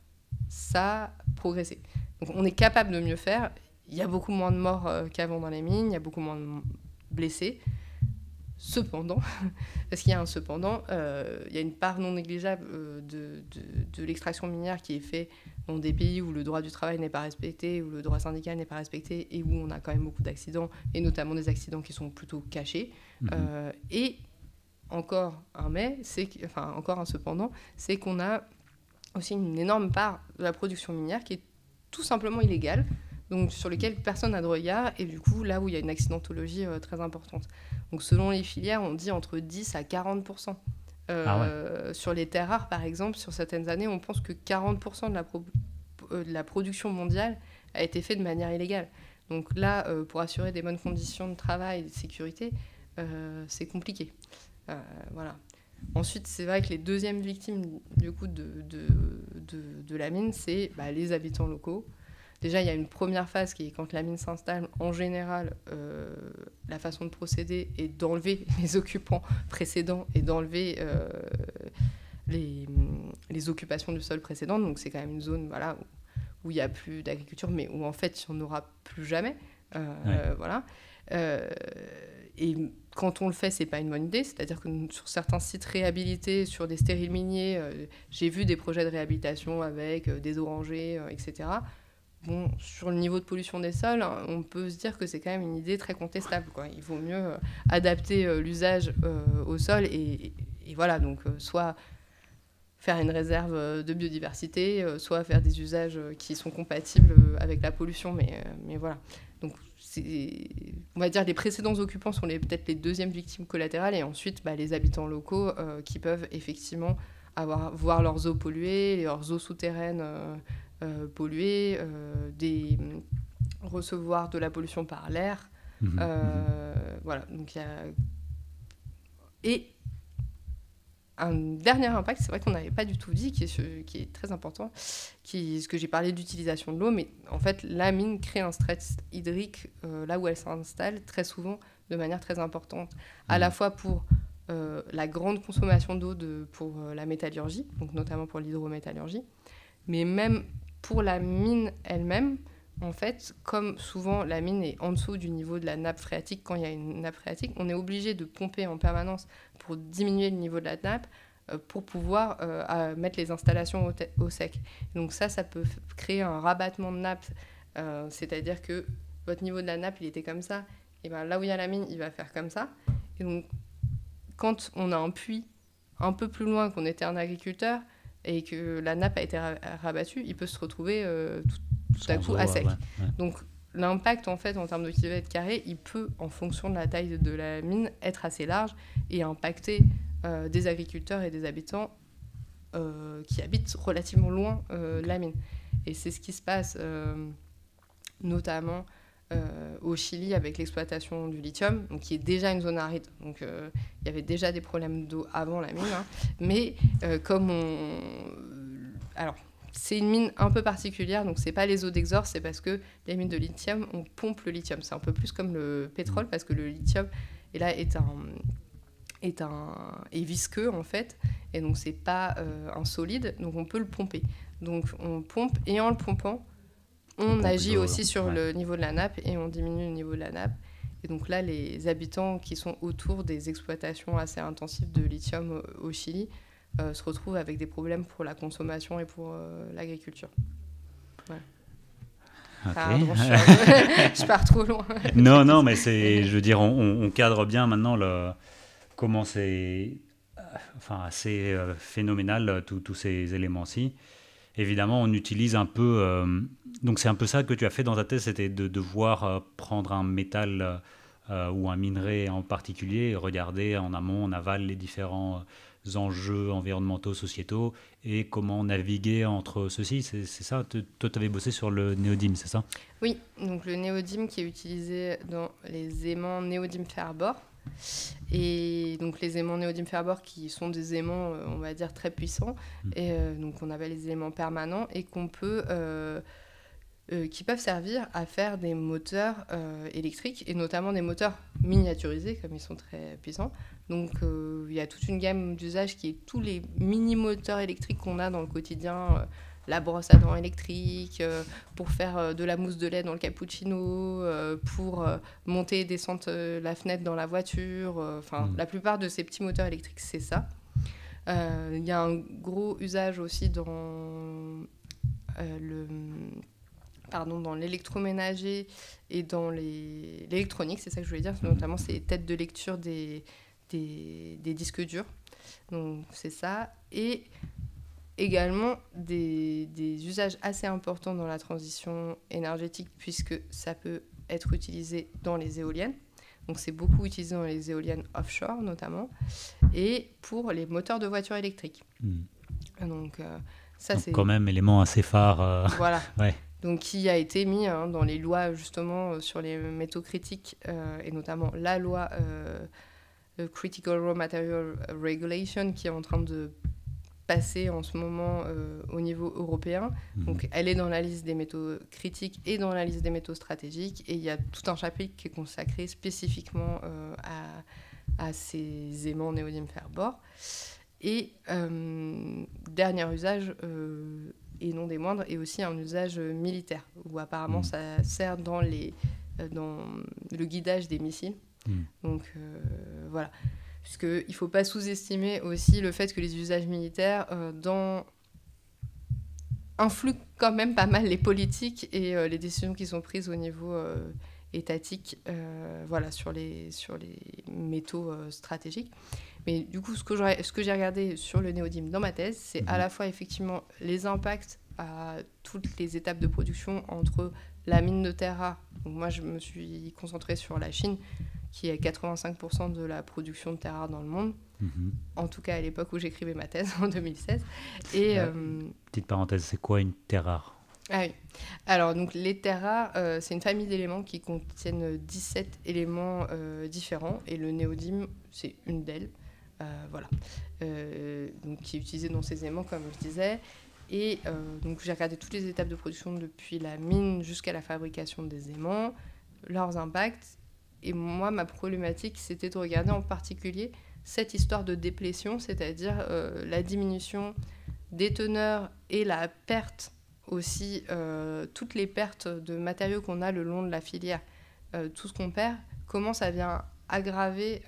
ça a progressé. Donc on est capable de mieux faire. Il y a beaucoup moins de morts qu'avant dans les mines, il y a beaucoup moins de blessés. Cependant, parce qu'il y a un cependant, il y a une part non négligeable de l'extraction minière qui est faite dans des pays où le droit du travail n'est pas respecté, où le droit syndical n'est pas respecté et où on a quand même beaucoup d'accidents, et notamment des accidents qui sont plutôt cachés. Mmh. Et encore un mais, enfin encore un cependant, c'est qu'on a aussi une énorme part de la production minière qui est tout simplement illégale, donc sur lequel personne n'a de regard, et du coup, là où il y a une accidentologie très importante. Donc selon les filières, on dit entre 10 à 40%. Ah ouais. Sur les terres rares, par exemple, sur certaines années, on pense que 40% de la production mondiale a été faite de manière illégale. Donc là, pour assurer des bonnes conditions de travail et de sécurité, c'est compliqué. Voilà. Ensuite, c'est vrai que les deuxièmes victimes du coup, de la mine, c'est les habitants locaux. Déjà, il y a une première phase qui est quand la mine s'installe, en général, la façon de procéder est d'enlever les occupants précédents et d'enlever les occupations du sol précédentes. Donc c'est quand même une zone voilà, où il n'y a plus d'agriculture, mais où en fait, il n'y en aura plus jamais. Ouais. Voilà. Et quand on le fait, ce n'est pas une bonne idée. C'est-à-dire que sur certains sites réhabilités, sur des stériles miniers, j'ai vu des projets de réhabilitation avec des orangers, etc. Bon, sur le niveau de pollution des sols, on peut se dire que c'est quand même une idée très contestable, quoi. Il vaut mieux adapter l'usage au sol et voilà, donc soit faire une réserve de biodiversité, soit faire des usages qui sont compatibles avec la pollution, mais voilà. Donc, on va dire les précédents occupants sont peut-être les deuxièmes victimes collatérales et ensuite les habitants locaux qui peuvent effectivement voir leurs eaux polluées, leurs eaux souterraines polluer, recevoir de la pollution par l'air. Mmh. Voilà. Donc, y a... Et un dernier impact, c'est vrai qu'on n'avait pas du tout dit, qui est très important, ce que j'ai parlé d'utilisation de l'eau, mais en fait, la mine crée un stress hydrique là où elle s'installe, très souvent de manière très importante, à la fois pour la grande consommation d'eau pour la métallurgie, donc notamment pour l'hydrométallurgie, mais même pour la mine elle-même, en fait, comme souvent la mine est en dessous du niveau de la nappe phréatique, quand il y a une nappe phréatique, on est obligé de pomper en permanence pour diminuer le niveau de la nappe pour pouvoir mettre les installations au sec. Donc ça peut créer un rabattement de nappe, c'est-à-dire que votre niveau de la nappe, il était comme ça, et bien là où il y a la mine, il va faire comme ça. Et donc, quand on a un puits un peu plus loin qu'on était un agriculteur, et que la nappe a été rabattue, il peut se retrouver tout à coup à sec. Ouais, ouais. Donc l'impact en fait en termes de kilomètres carrés, il peut en fonction de la taille de la mine être assez large et impacter des agriculteurs et des habitants qui habitent relativement loin de la mine. Et c'est ce qui se passe notamment au Chili avec l'exploitation du lithium, donc qui est déjà une zone aride. Donc il y avait déjà des problèmes d'eau avant la mine, hein, mais comme on... Alors, c'est une mine un peu particulière, donc c'est pas les eaux d'exor, c'est parce que les mines de lithium, on pompe le lithium. C'est un peu plus comme le pétrole, parce que le lithium est visqueux, en fait, et donc c'est pas un solide, donc on peut le pomper. Donc on pompe, et en le pompant, on agit aussi sur le niveau de la nappe et on diminue le niveau de la nappe. Et donc là, les habitants qui sont autour des exploitations assez intensives de lithium au Chili se retrouvent avec des problèmes pour la consommation et pour l'agriculture. Voilà. Okay. Pardon, je pars trop loin. Non, non, mais c'est, je veux dire, on cadre bien maintenant comment c'est assez phénoménal tous ces éléments-ci. Évidemment, on utilise un peu... donc c'est un peu ça que tu as fait dans ta thèse, c'était de devoir prendre un métal ou un minerai en particulier, regarder en amont, en aval, les différents enjeux environnementaux, sociétaux, et comment naviguer entre ceux-ci. C'est ça. Toi, tu avais bossé sur le néodyme, c'est ça? Oui, donc le néodyme qui est utilisé dans les aimants néodyme fer-bore. Et donc les aimants néodyme-fer-bore qui sont des aimants, on va dire, très puissants. Et donc on appelle les éléments permanents et qu'on peut... qui peuvent servir à faire des moteurs électriques, et notamment des moteurs miniaturisés, comme ils sont très puissants. Donc il y a toute une gamme d'usages qui est tous les mini-moteurs électriques qu'on a dans le quotidien, la brosse à dents électrique, pour faire de la mousse de lait dans le cappuccino, pour monter et descendre la fenêtre dans la voiture. Enfin, la plupart de ces petits moteurs électriques, c'est ça. Il y a un gros usage aussi dans dans l'électroménager et dans l'électronique, c'est ça que je voulais dire, notamment ces têtes de lecture des disques durs, donc c'est ça, et également des usages assez importants dans la transition énergétique, puisque ça peut être utilisé dans les éoliennes, donc c'est beaucoup utilisé dans les éoliennes offshore notamment, et pour les moteurs de voitures électriques. Donc ça c'est quand même élément assez phare. Voilà. Ouais. Donc, qui a été mis dans les lois justement sur les métaux critiques, et notamment la loi Critical Raw Material Regulation qui est en train de passer en ce moment au niveau européen. Donc elle est dans la liste des métaux critiques et dans la liste des métaux stratégiques, et il y a tout un chapitre qui est consacré spécifiquement à ces aimants néodyme-fer-bore. Et dernier usage, et non des moindres, et aussi un usage militaire, où apparemment ça sert dans le guidage des missiles. Donc voilà, puisqu'il ne faut pas sous-estimer aussi le fait que les usages militaires influent quand même pas mal les politiques et les décisions qui sont prises au niveau étatique, voilà, sur les métaux stratégiques. Mais du coup, ce que j'ai regardé sur le néodyme dans ma thèse, c'est à la fois effectivement les impacts à toutes les étapes de production entre la mine de terre rare. Donc moi, je me suis concentrée sur la Chine, qui est 85% de la production de terre rare dans le monde, en tout cas à l'époque où j'écrivais ma thèse, en 2016. Et, petite parenthèse, c'est quoi une terre rare ? Ah oui. Alors, donc, les terres rares, c'est une famille d'éléments qui contiennent 17 éléments différents, et le néodyme, c'est une d'elles, voilà. Donc, qui est utilisée dans ces éléments, comme je disais. Et donc, j'ai regardé toutes les étapes de production depuis la mine jusqu'à la fabrication des aimants, leurs impacts. Et moi, ma problématique, c'était de regarder en particulier cette histoire de déplétion, c'est-à-dire la diminution des teneurs et la perte aussi, toutes les pertes de matériaux qu'on a le long de la filière, tout ce qu'on perd, comment ça vient aggraver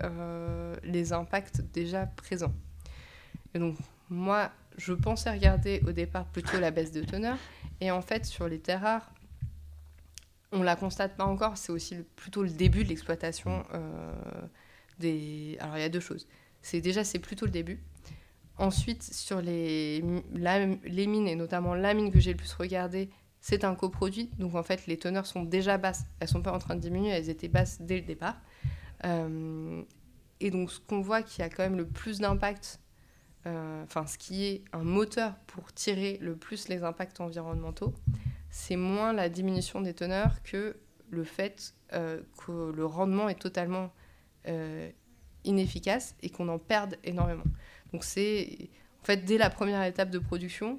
les impacts déjà présents. Et donc, moi, je pensais regarder au départ plutôt la baisse de teneur, et en fait, sur les terres rares, on ne la constate pas encore, c'est aussi plutôt le début de l'exploitation des... Alors, il y a deux choses. Déjà, c'est plutôt le début. Ensuite, sur les mines, et notamment la mine que j'ai le plus regardée, c'est un coproduit. Donc, en fait, les teneurs sont déjà basses. Elles ne sont pas en train de diminuer, elles étaient basses dès le départ. Et donc, ce qu'on voit qui a quand même le plus d'impact, enfin, ce qui est un moteur pour tirer le plus les impacts environnementaux, c'est moins la diminution des teneurs que le fait que le rendement est totalement inefficace et qu'on en perde énormément. Donc c'est, en fait, dès la première étape de production,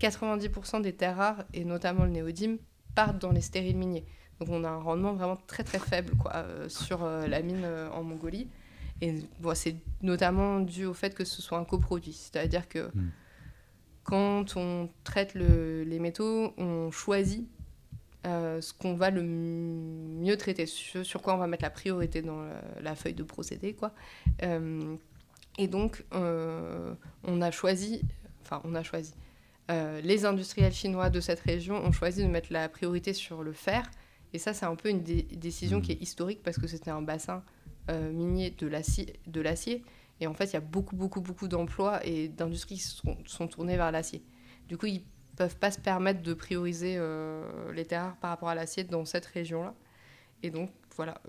90% des terres rares, et notamment le néodyme, partent dans les stériles miniers. Donc on a un rendement vraiment très très faible, quoi, sur la mine en Mongolie. Et bon, c'est notamment dû au fait que ce soit un coproduit. C'est-à-dire que quand on traite les métaux, on choisit ce qu'on va le mieux traiter, sur quoi on va mettre la priorité dans la feuille de procédé, quoi. Et donc, les industriels chinois de cette région ont choisi de mettre la priorité sur le fer. Et ça, c'est un peu une décision qui est historique, parce que c'était un bassin minier de l'acier. Et en fait, il y a beaucoup, beaucoup, beaucoup d'emplois et d'industries qui sont tournées vers l'acier. Du coup, ils ne peuvent pas se permettre de prioriser les terres rares par rapport à l'acier dans cette région-là. Et donc, voilà.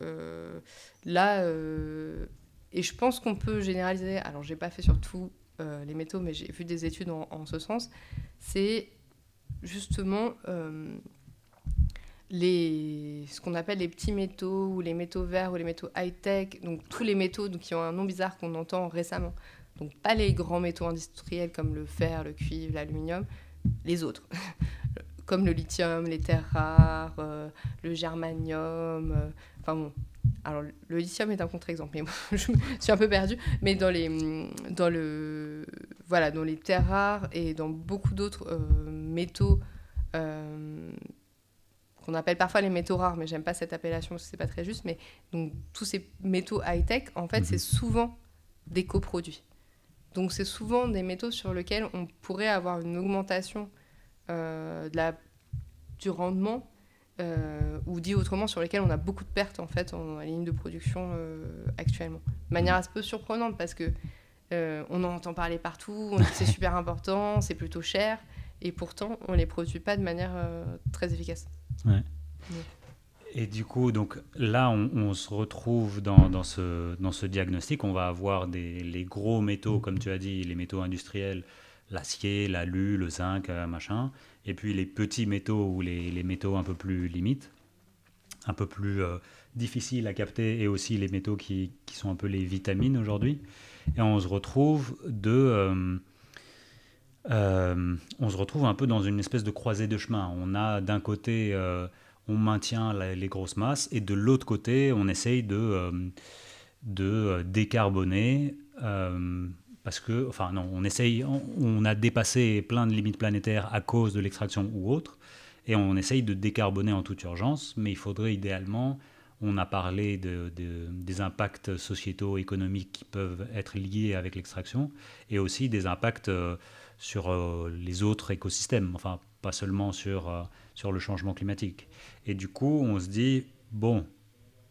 Et je pense qu'on peut généraliser, alors je n'ai pas fait sur tous les métaux, mais j'ai vu des études en ce sens, c'est justement ce qu'on appelle les petits métaux ou les métaux verts ou les métaux high-tech, donc tous les métaux qui ont un nom bizarre qu'on entend récemment. Donc pas les grands métaux industriels comme le fer, le cuivre, l'aluminium, les autres, comme le lithium, les terres rares, le germanium. Enfin bon, alors le lithium est un contre-exemple, mais bon, je suis un peu perdue. Mais dans les terres rares et dans beaucoup d'autres métaux qu'on appelle parfois les métaux rares, mais j'aime pas cette appellation parce que c'est pas très juste. Mais donc tous ces métaux high-tech, en fait, c'est souvent des coproduits. Donc c'est souvent des métaux sur lesquels on pourrait avoir une augmentation du rendement, ou dit autrement, sur lesquels on a beaucoup de pertes en fait en ligne de production actuellement. De manière un peu surprenante parce que on en entend parler partout, on dit que c'est super important, c'est plutôt cher, et pourtant on ne les produit pas de manière très efficace. Ouais. Ouais. Et du coup, donc là, on se retrouve dans ce diagnostic. On va avoir les gros métaux, comme tu as dit, les métaux industriels, l'acier, l'alu, le zinc, machin. Et puis les petits métaux ou les métaux un peu plus limites, un peu plus difficiles à capter, et aussi les métaux qui sont un peu les vitamines aujourd'hui. Et on se retrouve un peu dans une espèce de croisée de chemin. On a d'un côté... on maintient les grosses masses, et de l'autre côté, on essaye de décarboner, parce que, enfin non, on a dépassé plein de limites planétaires à cause de l'extraction ou autre, et on essaye de décarboner en toute urgence, mais il faudrait idéalement, on a parlé des impacts sociétaux, économiques qui peuvent être liés avec l'extraction, et aussi des impacts sur les autres écosystèmes, enfin pas seulement sur le changement climatique. Et du coup, on se dit, bon,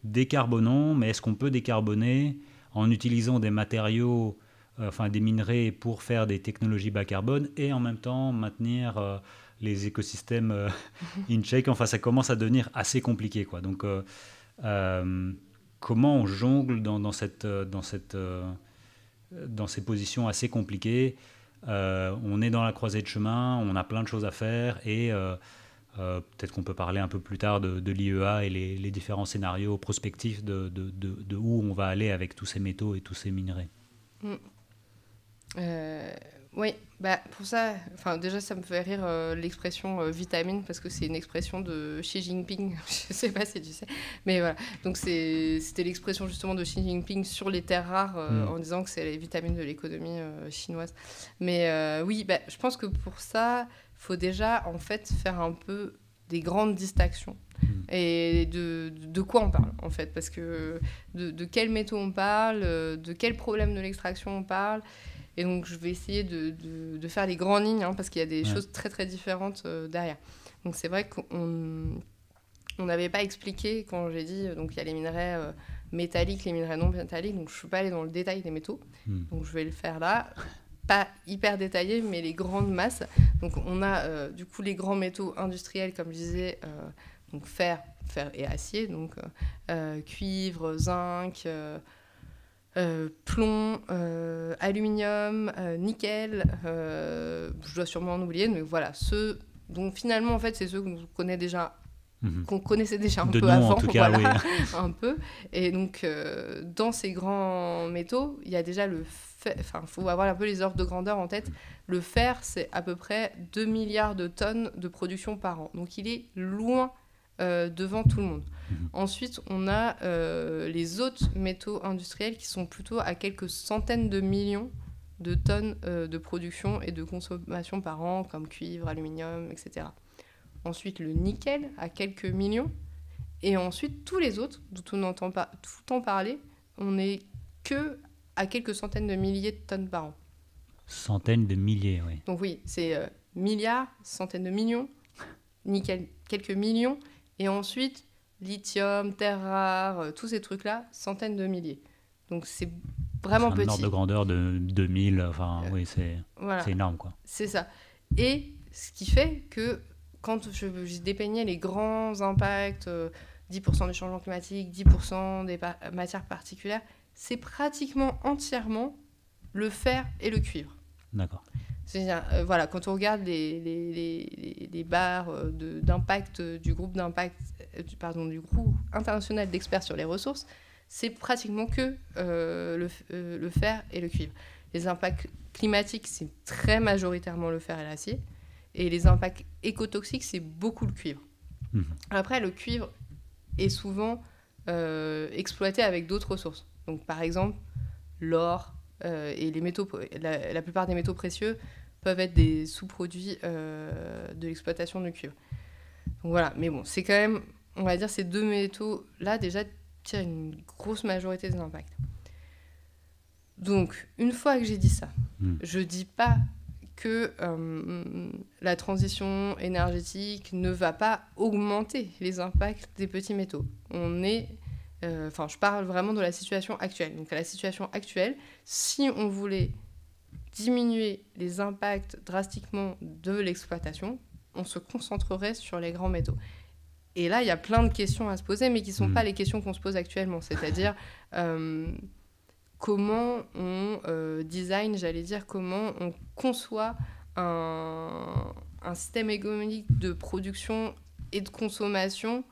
décarbonons, mais est-ce qu'on peut décarboner en utilisant des matériaux, des minerais pour faire des technologies bas carbone et en même temps maintenir les écosystèmes in check. Enfin, ça commence à devenir assez compliqué, quoi. Donc, comment on jongle dans ces positions assez compliquées? On est dans la croisée de chemin, on a plein de choses à faire, et peut-être qu'on peut parler un peu plus tard de l'IEA et les différents scénarios prospectifs de où on va aller avec tous ces métaux et tous ces minerais. Oui, bah, pour ça, déjà ça me fait rire l'expression vitamine, parce que c'est une expression de Xi Jinping, je ne sais pas si tu sais, mais voilà, donc c'était l'expression justement de Xi Jinping sur les terres rares, en disant que c'est les vitamines de l'économie chinoise. Mais oui, bah, je pense que pour ça... faut déjà en fait faire un peu des grandes distinctions, et de quoi on parle en fait, parce que de quels métaux on parle, de quels problèmes de l'extraction on parle, et donc je vais essayer de faire les grandes lignes, hein, parce qu'il y a des choses très très différentes derrière. Donc c'est vrai qu'on n'avait pas expliqué quand j'ai dit, donc il y a les minerais métalliques, les minerais non métalliques, donc je ne suis pas allée dans le détail des métaux, donc je vais le faire là. Pas hyper détaillé, mais les grandes masses. Donc on a du coup les grands métaux industriels, comme je disais, donc fer et acier, donc cuivre, zinc, plomb, aluminium, nickel, je dois sûrement en oublier, mais voilà, ceux dont finalement en fait c'est ceux qu'on connaissait déjà un peu avant, en tout cas, voilà, oui. Un peu. Et donc, dans ces grands métaux, il y a déjà le fer. Enfin, il faut avoir un peu les ordres de grandeur en tête. Le fer, c'est à peu près 2 milliards de tonnes de production par an. Donc, il est loin devant tout le monde. Ensuite, on a les autres métaux industriels qui sont plutôt à quelques centaines de millions de tonnes de production et de consommation par an, comme cuivre, aluminium, etc. Ensuite, le nickel à quelques millions. Et ensuite, tous les autres, dont on n'entend pas tout le temps parler, on n'est que à quelques centaines de milliers de tonnes par an. Centaines de milliers, oui. Donc oui, c'est milliards, centaines de millions, nickel, quelques millions. Et ensuite, lithium, terres rares, tous ces trucs-là, centaines de milliers. Donc c'est vraiment petit. C'est un ordre de grandeur de 2000, enfin oui, c'est voilà. Énorme, quoi. C'est ça. Et ce qui fait que... quand je dépeignais les grands impacts, 10% du changement climatique, 10% des matières particulières, c'est pratiquement entièrement le fer et le cuivre. D'accord. Voilà, quand on regarde les barres d'impact du groupe international d'experts sur les ressources, c'est pratiquement que le fer et le cuivre. Les impacts climatiques, c'est très majoritairement le fer et l'acier. Et les impacts écotoxiques, c'est beaucoup le cuivre. Mmh. Après, le cuivre est souvent exploité avec d'autres ressources. Donc, par exemple, l'or et les métaux, la plupart des métaux précieux peuvent être des sous-produits de l'exploitation du cuivre. Donc voilà, mais bon, c'est quand même, on va dire, ces deux métaux-là, déjà, tirent une grosse majorité des impacts. Donc, une fois que j'ai dit ça, je ne dis pas que la transition énergétique ne va pas augmenter les impacts des petits métaux. Je parle vraiment de la situation actuelle. Donc, à la situation actuelle, si on voulait diminuer les impacts drastiquement de l'exploitation, on se concentrerait sur les grands métaux. Et là, il y a plein de questions à se poser, mais qui ne sont pas les questions qu'on se pose actuellement. C'est-à-dire, comment on design, comment on conçoit un système économique de production et de consommation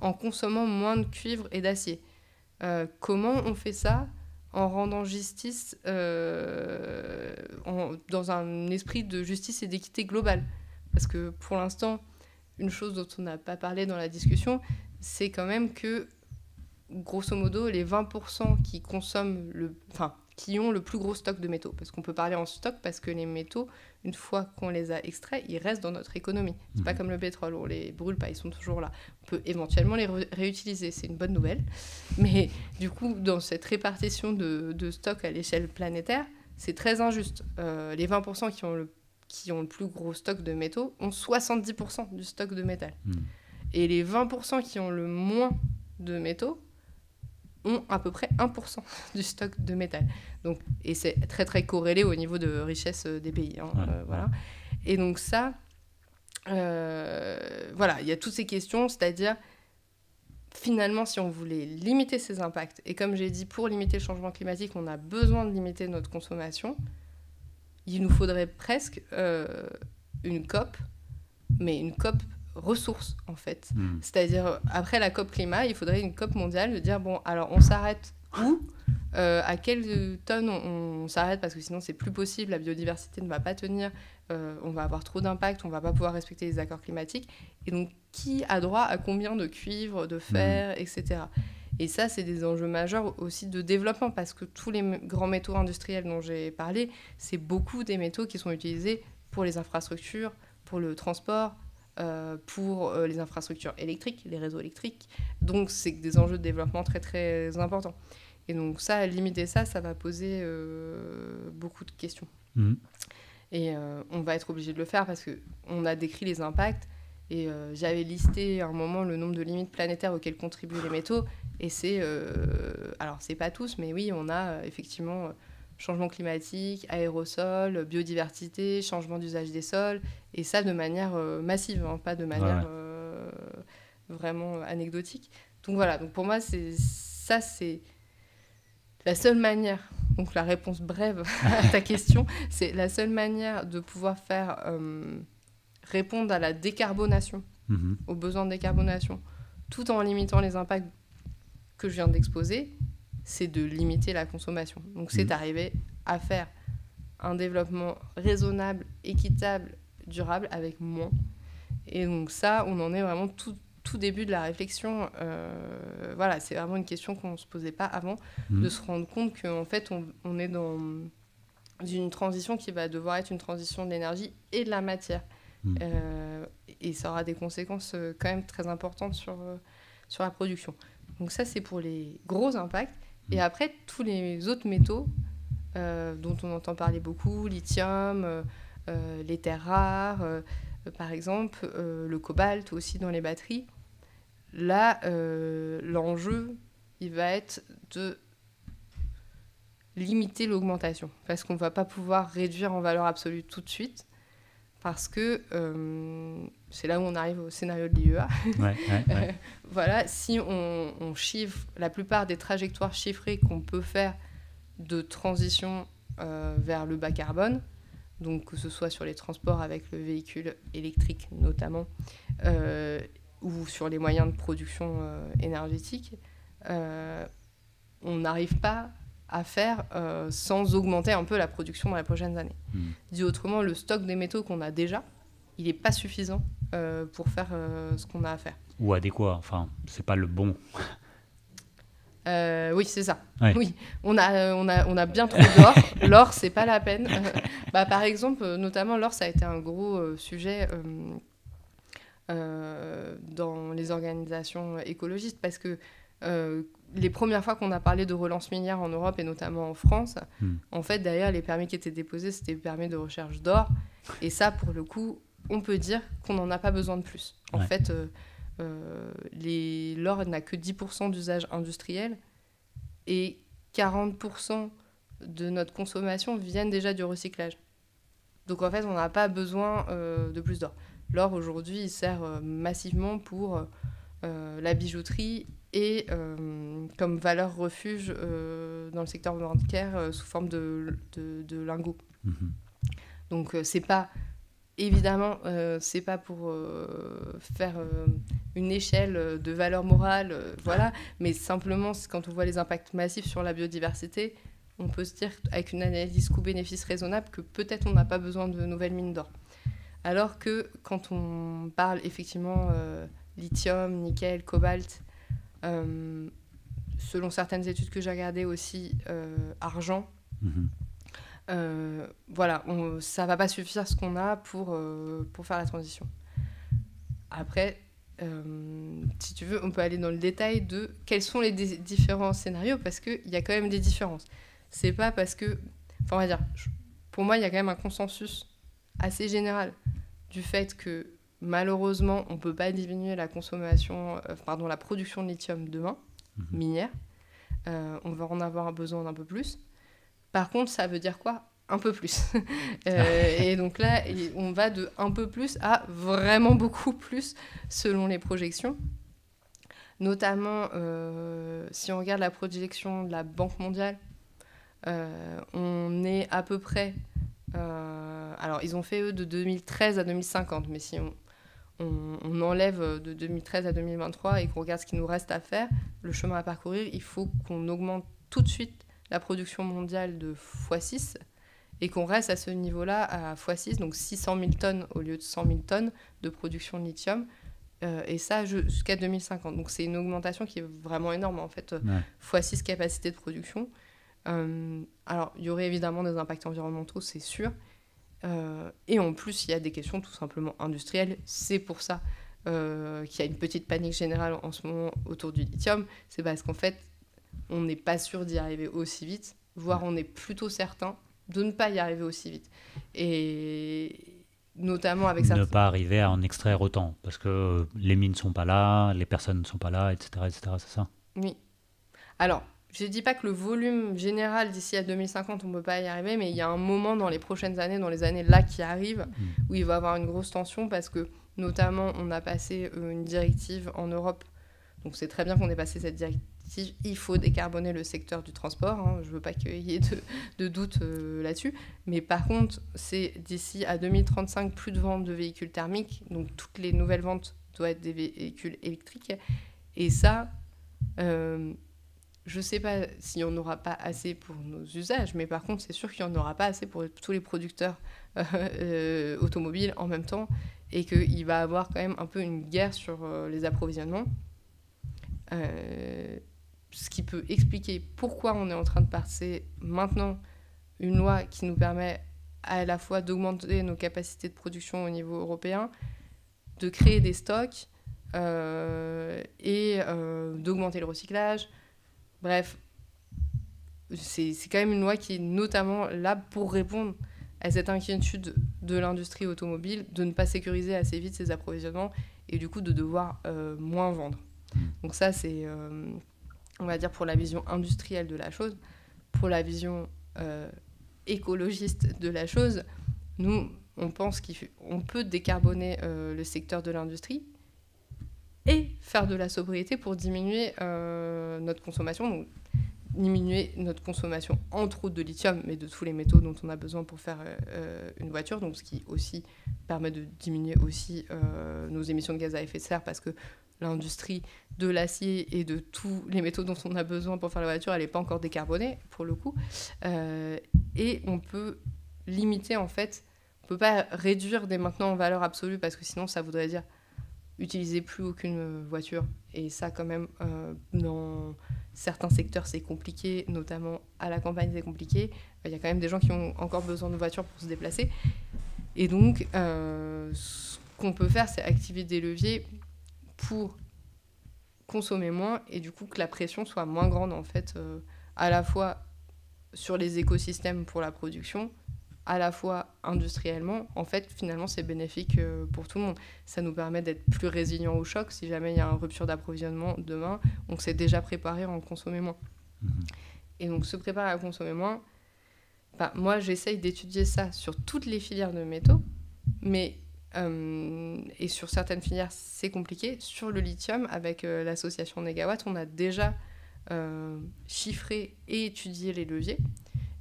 en consommant moins de cuivre et d'acier. Comment on fait ça en rendant justice, dans un esprit de justice et d'équité globale? Parce que pour l'instant, une chose dont on n'a pas parlé dans la discussion, c'est quand même que, grosso modo, les 20% qui consomment qui ont le plus gros stock de métaux. Parce qu'on peut parler en stock, parce que les métaux, une fois qu'on les a extraits, ils restent dans notre économie. C'est pas comme le pétrole, on les brûle pas, ils sont toujours là. On peut éventuellement les réutiliser, c'est une bonne nouvelle. Mais du coup, dans cette répartition de stock à l'échelle planétaire, c'est très injuste. Les 20% qui ont le plus gros stock de métaux ont 70% du stock de métal. Et les 20% qui ont le moins de métaux ont à peu près 1% du stock de métal. Donc, et c'est très, très corrélé au niveau de richesse des pays. Hein, ouais. Voilà. Et donc ça, voilà, il y a toutes ces questions, c'est-à-dire, finalement, si on voulait limiter ces impacts, et comme j'ai dit, pour limiter le changement climatique, on a besoin de limiter notre consommation, il nous faudrait presque une COP, mais une COP ressources, en fait. C'est-à-dire, après la COP climat, il faudrait une COP mondiale de dire, bon, alors on s'arrête où, à quelle tonne on s'arrête, parce que sinon c'est plus possible, la biodiversité ne va pas tenir, on va avoir trop d'impact, on va pas pouvoir respecter les accords climatiques. Et donc, qui a droit à combien de cuivre, de fer, etc. Et ça, c'est des enjeux majeurs aussi de développement, parce que tous les grands métaux industriels dont j'ai parlé, c'est beaucoup des métaux qui sont utilisés pour les infrastructures, pour le transport, pour les infrastructures électriques, les réseaux électriques. Donc, c'est des enjeux de développement très, très importants. Et donc, ça, limiter ça, ça va poser beaucoup de questions. Et on va être obligé de le faire parce qu'on a décrit les impacts. Et j'avais listé à un moment le nombre de limites planétaires auxquelles contribuent les métaux. Et c'est... alors, c'est pas tous, mais oui, on a effectivement... changement climatique, aérosol, biodiversité, changement d'usage des sols, et ça de manière massive, hein, pas de manière vraiment anecdotique. Donc voilà, donc pour moi, ça, c'est la seule manière, donc la réponse brève à ta question, c'est la seule manière de pouvoir faire répondre à la décarbonation, aux besoins de décarbonation, tout en limitant les impacts que je viens d'exposer, c'est de limiter la consommation. Donc, c'est arriver à faire un développement raisonnable, équitable, durable, avec moins. Et donc ça, on en est vraiment tout début de la réflexion. Voilà, c'est vraiment une question qu'on ne se posait pas avant, de se rendre compte qu'en fait, on est dans une transition qui va devoir être une transition de l'énergie et de la matière. Et ça aura des conséquences quand même très importantes sur la production. Donc ça, c'est pour les gros impacts. Et après, tous les autres métaux dont on entend parler beaucoup, lithium, les terres rares, par exemple, le cobalt aussi dans les batteries. Là, l'enjeu, il va être de limiter l'augmentation parce qu'on ne va pas pouvoir réduire en valeur absolue tout de suite parce que c'est là où on arrive au scénario de l'IEA. Voilà, si on chiffre la plupart des trajectoires chiffrées qu'on peut faire de transition vers le bas carbone, donc que ce soit sur les transports avec le véhicule électrique notamment, ou sur les moyens de production énergétique, on n'arrive pas à faire sans augmenter un peu la production dans les prochaines années. Dit autrement, le stock des métaux qu'on a déjà, il n'est pas suffisant pour faire ce qu'on a à faire. Ou adéquat, enfin, c'est pas le bon... oui, c'est ça. Ouais. Oui, on a bien trop d'or. L'or, c'est pas la peine. Par exemple, notamment, l'or, ça a été un gros sujet dans les organisations écologistes, parce que les premières fois qu'on a parlé de relance minière en Europe et notamment en France, en fait, derrière, les permis qui étaient déposés, c'était les permis de recherche d'or. Et ça, pour le coup, on peut dire qu'on n'en a pas besoin de plus. En fait... l'or n'a que 10% d'usage industriel et 40% de notre consommation viennent déjà du recyclage. Donc en fait, on n'a pas besoin de plus d'or. L'or aujourd'hui, il sert massivement pour la bijouterie et comme valeur refuge dans le secteur bancaire sous forme de lingots. Donc c'est pas... Évidemment, ce n'est pas pour faire une échelle de valeur morale, voilà, mais simplement, quand on voit les impacts massifs sur la biodiversité, on peut se dire, avec une analyse coût-bénéfice raisonnable, que peut-être on n'a pas besoin de nouvelles mines d'or. Alors que quand on parle effectivement lithium, nickel, cobalt, selon certaines études que j'ai regardées aussi, argent, voilà, ça va pas suffire ce qu'on a pour faire la transition. Après, si tu veux, on peut aller dans le détail de quels sont les différents scénarios, parce qu'il y a quand même des différences. C'est pas parce que... Enfin, on va dire, pour moi, il y a quand même un consensus assez général du fait que, malheureusement, on peut pas diminuer la consommation, pardon, la production de lithium demain, minière. On va en avoir besoin d'un peu plus. Par contre, ça veut dire quoi? Un peu plus. Et donc là, on va de un peu plus à vraiment beaucoup plus, selon les projections. Notamment, si on regarde la projection de la Banque mondiale, on est à peu près... alors, ils ont fait, eux, de 2013 à 2050, mais si on enlève de 2013 à 2023 et qu'on regarde ce qu'il nous reste à faire, le chemin à parcourir, il faut qu'on augmente tout de suite la production mondiale de x6 et qu'on reste à ce niveau-là à x6, donc 600 000 tonnes au lieu de 100 000 tonnes de production de lithium, et ça jusqu'à 2050. Donc c'est une augmentation qui est vraiment énorme, en fait, x6 capacité de production. Alors, il y aurait évidemment des impacts environnementaux, c'est sûr, et en plus, il y a des questions tout simplement industrielles. C'est pour ça qu'il y a une petite panique générale en ce moment autour du lithium, c'est parce qu'en fait, on n'est pas sûr d'y arriver aussi vite, voire on est plutôt certain de ne pas y arriver aussi vite. Et notamment avec certains... Ne pas arriver à en extraire autant, parce que les mines ne sont pas là, les personnes ne sont pas là, etc., c'est ça? Oui. Alors, je ne dis pas que le volume général d'ici à 2050, on ne peut pas y arriver, mais il y a un moment dans les prochaines années, dans les années là qui arrivent, où il va y avoir une grosse tension, parce que notamment, on a passé une directive en Europe. Donc c'est très bien qu'on ait passé cette directive, il faut décarboner le secteur du transport, hein. Je ne veux pas qu'il y ait de doute là-dessus, mais par contre, c'est d'ici à 2035, plus de ventes de véhicules thermiques, donc toutes les nouvelles ventes doivent être des véhicules électriques, et ça, je ne sais pas si on n'aura pas assez pour nos usages, mais par contre, c'est sûr qu'il n'y en aura pas assez pour tous les producteurs automobiles en même temps, et qu'il va y avoir quand même un peu une guerre sur les approvisionnements. Ce qui peut expliquer pourquoi on est en train de passer maintenant une loi qui nous permet à la fois d'augmenter nos capacités de production au niveau européen, de créer des stocks et d'augmenter le recyclage. Bref, c'est quand même une loi qui est notamment là pour répondre à cette inquiétude de l'industrie automobile de ne pas sécuriser assez vite ses approvisionnements et du coup de devoir moins vendre. Donc ça, c'est, on va dire, pour la vision industrielle de la chose. Pour la vision écologiste de la chose, nous, on pense qu'on peut décarboner le secteur de l'industrie et faire de la sobriété pour diminuer notre consommation. Donc, diminuer notre consommation, entre autres de lithium, mais de tous les métaux dont on a besoin pour faire une voiture, donc ce qui aussi permet de diminuer aussi nos émissions de gaz à effet de serre, parce que l'industrie de l'acier et de tous les métaux dont on a besoin pour faire la voiture, elle n'est pas encore décarbonée, pour le coup. Et on peut limiter, en fait, on ne peut pas réduire dès maintenant en valeur absolue, parce que sinon, ça voudrait dire utiliser plus aucune voiture. Et ça, quand même, dans certains secteurs, c'est compliqué, notamment à la campagne, c'est compliqué. Il y a quand même des gens qui ont encore besoin de voitures pour se déplacer. Et donc, ce qu'on peut faire, c'est activer des leviers pour consommer moins et du coup que la pression soit moins grande en fait à la fois sur les écosystèmes pour la production, à la fois industriellement. En fait, finalement, c'est bénéfique pour tout le monde. Ça nous permet d'être plus résilients au choc. Si jamais il y a une rupture d'approvisionnement demain, on s'est déjà préparé à en consommer moins. Et donc se préparer à consommer moins, bah, moi j'essaye d'étudier ça sur toutes les filières de métaux, mais et sur certaines filières, c'est compliqué. Sur le lithium, avec l'association Négawatt, on a déjà chiffré et étudié les leviers.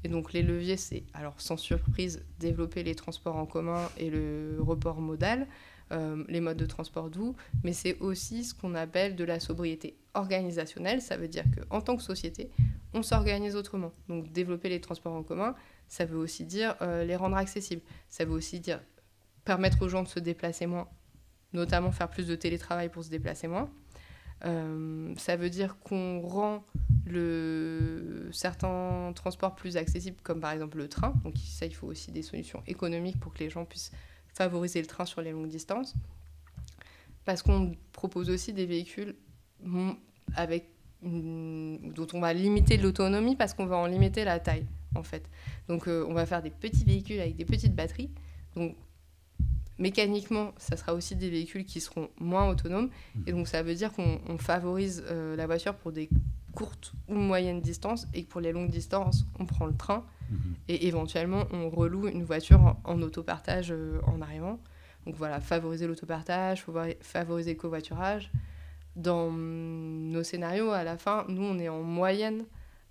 Et donc, les leviers, c'est, alors sans surprise, développer les transports en commun et le report modal, les modes de transport doux, mais c'est aussi ce qu'on appelle de la sobriété organisationnelle. Ça veut dire qu'en tant que société, on s'organise autrement. Donc, développer les transports en commun, ça veut aussi dire les rendre accessibles. Ça veut aussi dire permettre aux gens de se déplacer moins, notamment faire plus de télétravail pour se déplacer moins. Ça veut dire qu'on rend certains transports plus accessibles, comme par exemple le train. Donc ça, il faut aussi des solutions économiques pour que les gens puissent favoriser le train sur les longues distances. Parce qu'on propose aussi des véhicules dont on va limiter l'autonomie parce qu'on va en limiter la taille, en fait. Donc on va faire des petits véhicules avec des petites batteries. Donc, mécaniquement, ça sera aussi des véhicules qui seront moins autonomes. Et donc, ça veut dire qu'on favorise la voiture pour des courtes ou moyennes distances et que pour les longues distances, on prend le train et éventuellement, on reloue une voiture en autopartage en arrivant. Donc voilà, favoriser l'autopartage, favoriser le covoiturage. Dans nos scénarios, à la fin, nous, on est en moyenne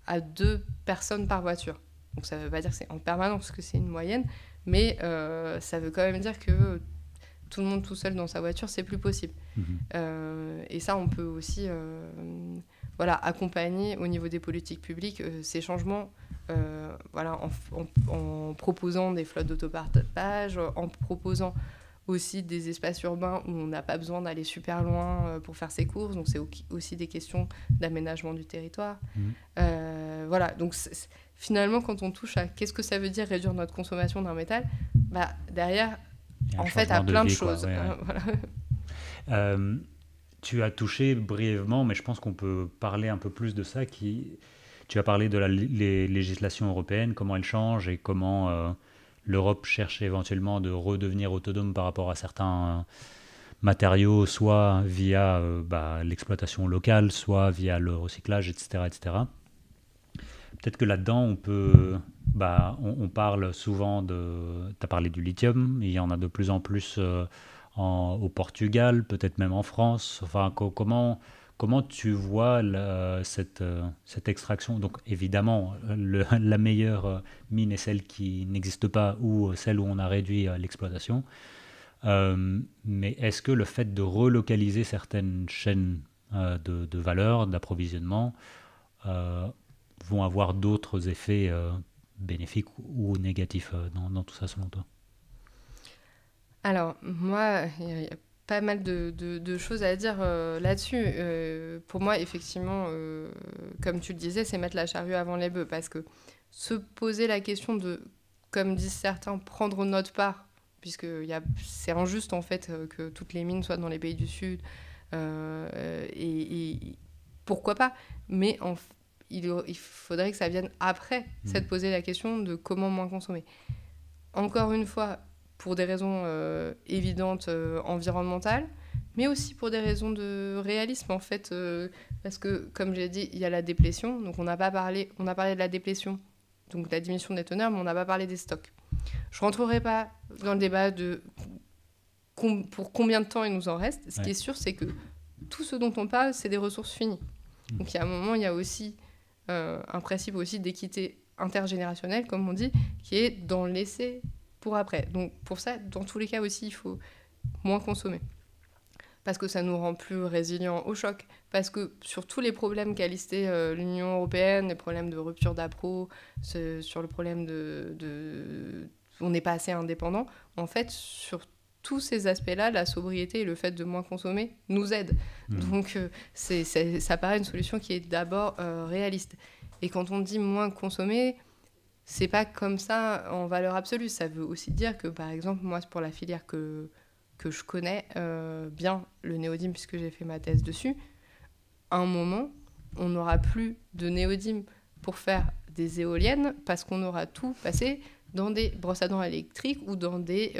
à 2 personnes par voiture. Donc, ça ne veut pas dire que c'est en permanence, que c'est une moyenne. Mais ça veut quand même dire que tout le monde tout seul dans sa voiture, c'est plus possible. Et ça, on peut aussi voilà, accompagner au niveau des politiques publiques ces changements voilà, en proposant des flottes d'autopartage, en proposant aussi des espaces urbains où on n'a pas besoin d'aller super loin pour faire ses courses. Donc, c'est aussi des questions d'aménagement du territoire. Voilà, donc finalement, quand on touche à qu'est-ce que ça veut dire réduire notre consommation d'un métal, bah, derrière, en fait, à plein de choses. Quoi, ouais, ouais. Voilà. Tu as touché brièvement, mais je pense qu'on peut parler un peu plus de ça. Tu as parlé de les législations européennes, comment elles changent et comment... l'Europe cherche éventuellement de redevenir autonome par rapport à certains matériaux, soit via l'exploitation locale, soit via le recyclage, etc. etc. Peut-être que là-dedans, on parle souvent de... Tu as parlé du lithium, il y en a de plus en plus au Portugal, peut-être même en France. Enfin, comment tu vois cette extraction? Donc évidemment, la meilleure mine est celle qui n'existe pas ou celle où on a réduit l'exploitation. Mais est-ce que le fait de relocaliser certaines chaînes de valeur, d'approvisionnement, vont avoir d'autres effets bénéfiques ou négatifs dans tout ça, selon toi? Alors, moi... pas mal de choses à dire là-dessus. Pour moi, effectivement, comme tu le disais, c'est mettre la charrue avant les bœufs, parce que se poser la question de, comme disent certains, prendre notre part, puisque c'est injuste en fait que toutes les mines soient dans les pays du Sud, et pourquoi pas, mais il faudrait que ça vienne après, c'est de poser la question de comment moins consommer. Encore une fois, pour des raisons évidentes environnementales, mais aussi pour des raisons de réalisme, en fait, parce que, comme j'ai dit, il y a la déplétion, donc on a parlé de la déplétion, donc de la diminution des teneurs, mais on n'a pas parlé des stocks. Je ne rentrerai pas dans le débat de pour combien de temps il nous en reste. Ce qui est sûr, c'est que tout ce dont on parle, c'est des ressources finies. Donc, il y a un moment, il y a aussi un principe aussi d'équité intergénérationnelle, comme on dit, qui est dans le laisser pour après. Donc pour ça, dans tous les cas aussi, il faut moins consommer. Parce que ça nous rend plus résilients au choc, parce que sur tous les problèmes qu'a listé l'Union européenne, les problèmes de rupture d'appro, sur le problème de on n'est pas assez indépendant, en fait, sur tous ces aspects-là, la sobriété et le fait de moins consommer nous aident. Mmh. Donc ça paraît une solution qui est d'abord réaliste. Et quand on dit moins consommer, c'est pas comme ça en valeur absolue. Ça veut aussi dire que, par exemple, moi, pour la filière que je connais bien, le néodyme, puisque j'ai fait ma thèse dessus, à un moment, on n'aura plus de néodyme pour faire des éoliennes parce qu'on aura tout passé dans des brosses à dents électriques ou dans des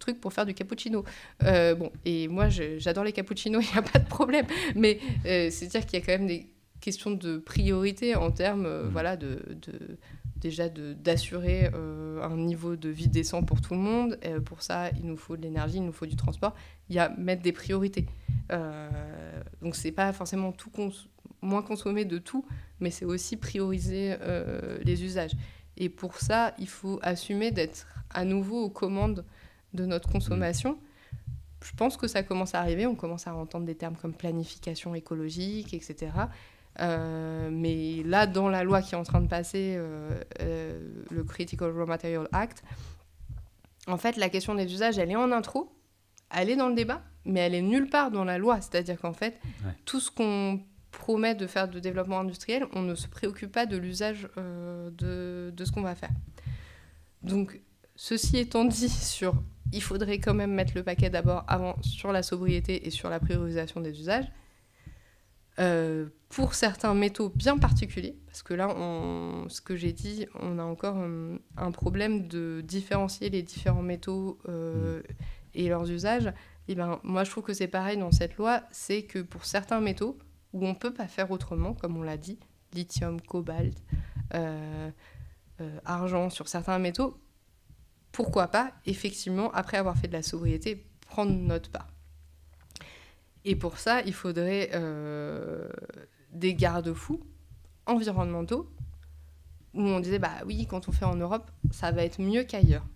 trucs pour faire du cappuccino. Bon, et moi, j'adore les cappuccinos, il n'y a pas de problème. Mais c'est-à-dire qu'il y a quand même des questions de priorité en termes voilà, d'assurer un niveau de vie décent pour tout le monde. Et pour ça, il nous faut de l'énergie, il nous faut du transport. Il y a mettre des priorités. Donc, ce n'est pas forcément tout moins consommer de tout, mais c'est aussi prioriser les usages. Et pour ça, il faut assumer d'être à nouveau aux commandes de notre consommation. Je pense que ça commence à arriver. On commence à entendre des termes comme planification écologique, etc. Mais là, dans la loi qui est en train de passer, le Critical Raw Material Act, en fait, la question des usages, elle est en intro, elle est dans le débat, mais elle est nulle part dans la loi. C'est-à-dire qu'en fait, tout ce qu'on promet de faire de développement industriel, on ne se préoccupe pas de l'usage de ce qu'on va faire. Donc, ceci étant dit, il faudrait quand même mettre le paquet d'abord avant sur la sobriété et sur la priorisation des usages. Pour certains métaux bien particuliers, parce que là, ce que j'ai dit, on a encore un problème de différencier les différents métaux et leurs usages. Et ben, moi, je trouve que c'est pareil dans cette loi, c'est que pour certains métaux, où on ne peut pas faire autrement, comme on l'a dit, lithium, cobalt, argent, sur certains métaux, pourquoi pas, effectivement, après avoir fait de la sobriété, prendre notre part. Et pour ça, il faudrait des garde-fous environnementaux, où on disait, bah oui, quand on fait en Europe, ça va être mieux qu'ailleurs.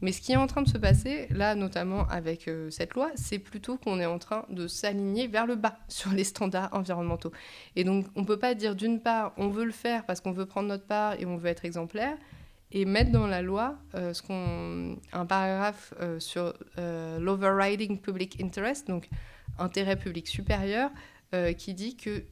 Mais ce qui est en train de se passer, là, notamment avec cette loi, c'est plutôt qu'on est en train de s'aligner vers le bas sur les standards environnementaux. Et donc, on ne peut pas dire, d'une part, on veut le faire parce qu'on veut prendre notre part et on veut être exemplaire, et mettre dans la loi un paragraphe sur l'overriding public interest, donc intérêt public supérieur, qui dit que,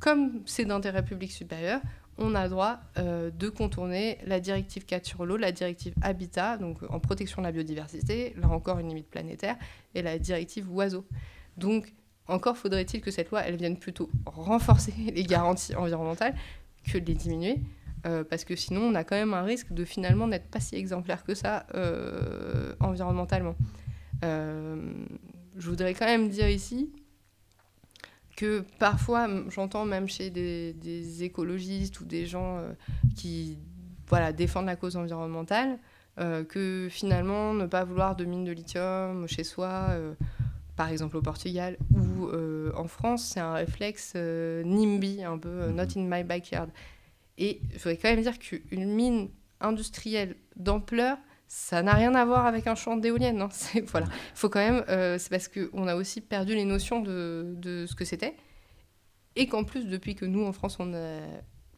comme c'est d'intérêt public supérieur, on a droit de contourner la directive 4 sur l'eau, la directive Habitat, donc en protection de la biodiversité, là encore une limite planétaire, et la directive Oiseaux. Donc, encore faudrait-il que cette loi, elle vienne plutôt renforcer les garanties environnementales que de les diminuer, parce que sinon, on a quand même un risque de finalement n'être pas si exemplaire que ça environnementalement. Je voudrais quand même dire ici que parfois, j'entends même chez des écologistes ou des gens qui voilà, défendent la cause environnementale, que finalement, ne pas vouloir de mines de lithium chez soi, par exemple au Portugal ou en France, c'est un réflexe NIMBY, un peu « not in my backyard ». Et je voudrais quand même dire qu'une mine industrielle d'ampleur, ça n'a rien à voir avec un champ d'éoliennes. Hein. Voilà. Faut quand même, c'est parce qu'on a aussi perdu les notions de ce que c'était. Et qu'en plus, depuis que nous, en France, on a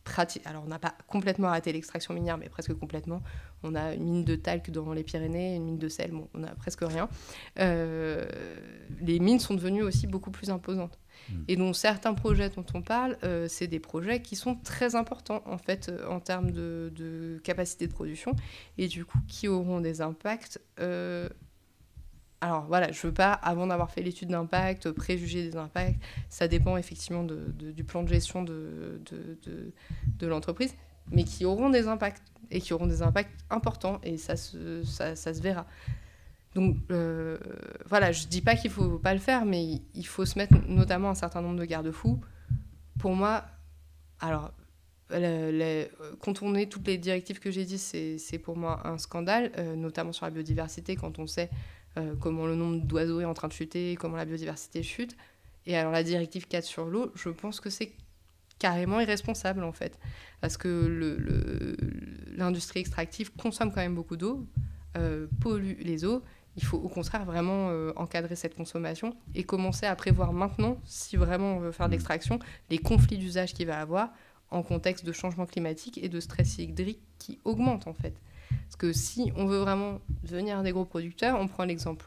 pratiqué... Alors, on n'a pas complètement arrêté l'extraction minière, mais presque complètement. On a une mine de talc dans les Pyrénées, une mine de sel, bon, on n'a presque rien. Les mines sont devenues aussi beaucoup plus imposantes. Et donc, certains projets dont on parle, c'est des projets qui sont très importants, en fait, en termes de capacité de production, et du coup, qui auront des impacts. Alors, voilà, je ne veux pas, avant d'avoir fait l'étude d'impact, préjuger des impacts, ça dépend effectivement du plan de gestion de l'entreprise, mais qui auront des impacts, et qui auront des impacts importants, et ça se verra. Donc, voilà, je ne dis pas qu'il ne faut pas le faire, mais il faut se mettre notamment un certain nombre de garde-fous. Pour moi, alors, contourner toutes les directives que j'ai dit, c'est pour moi un scandale, notamment sur la biodiversité, quand on sait comment le nombre d'oiseaux est en train de chuter, comment la biodiversité chute. Et alors, la directive 4 sur l'eau, je pense que c'est carrément irresponsable, en fait. Parce que l'industrie extractive consomme quand même beaucoup d'eau, pollue les eaux. Il faut au contraire vraiment encadrer cette consommation et commencer à prévoir maintenant, si vraiment on veut faire de l'extraction, les conflits d'usage qu'il va avoir en contexte de changement climatique et de stress hydrique qui augmente, en fait. Parce que si on veut vraiment devenir des gros producteurs, on prend l'exemple.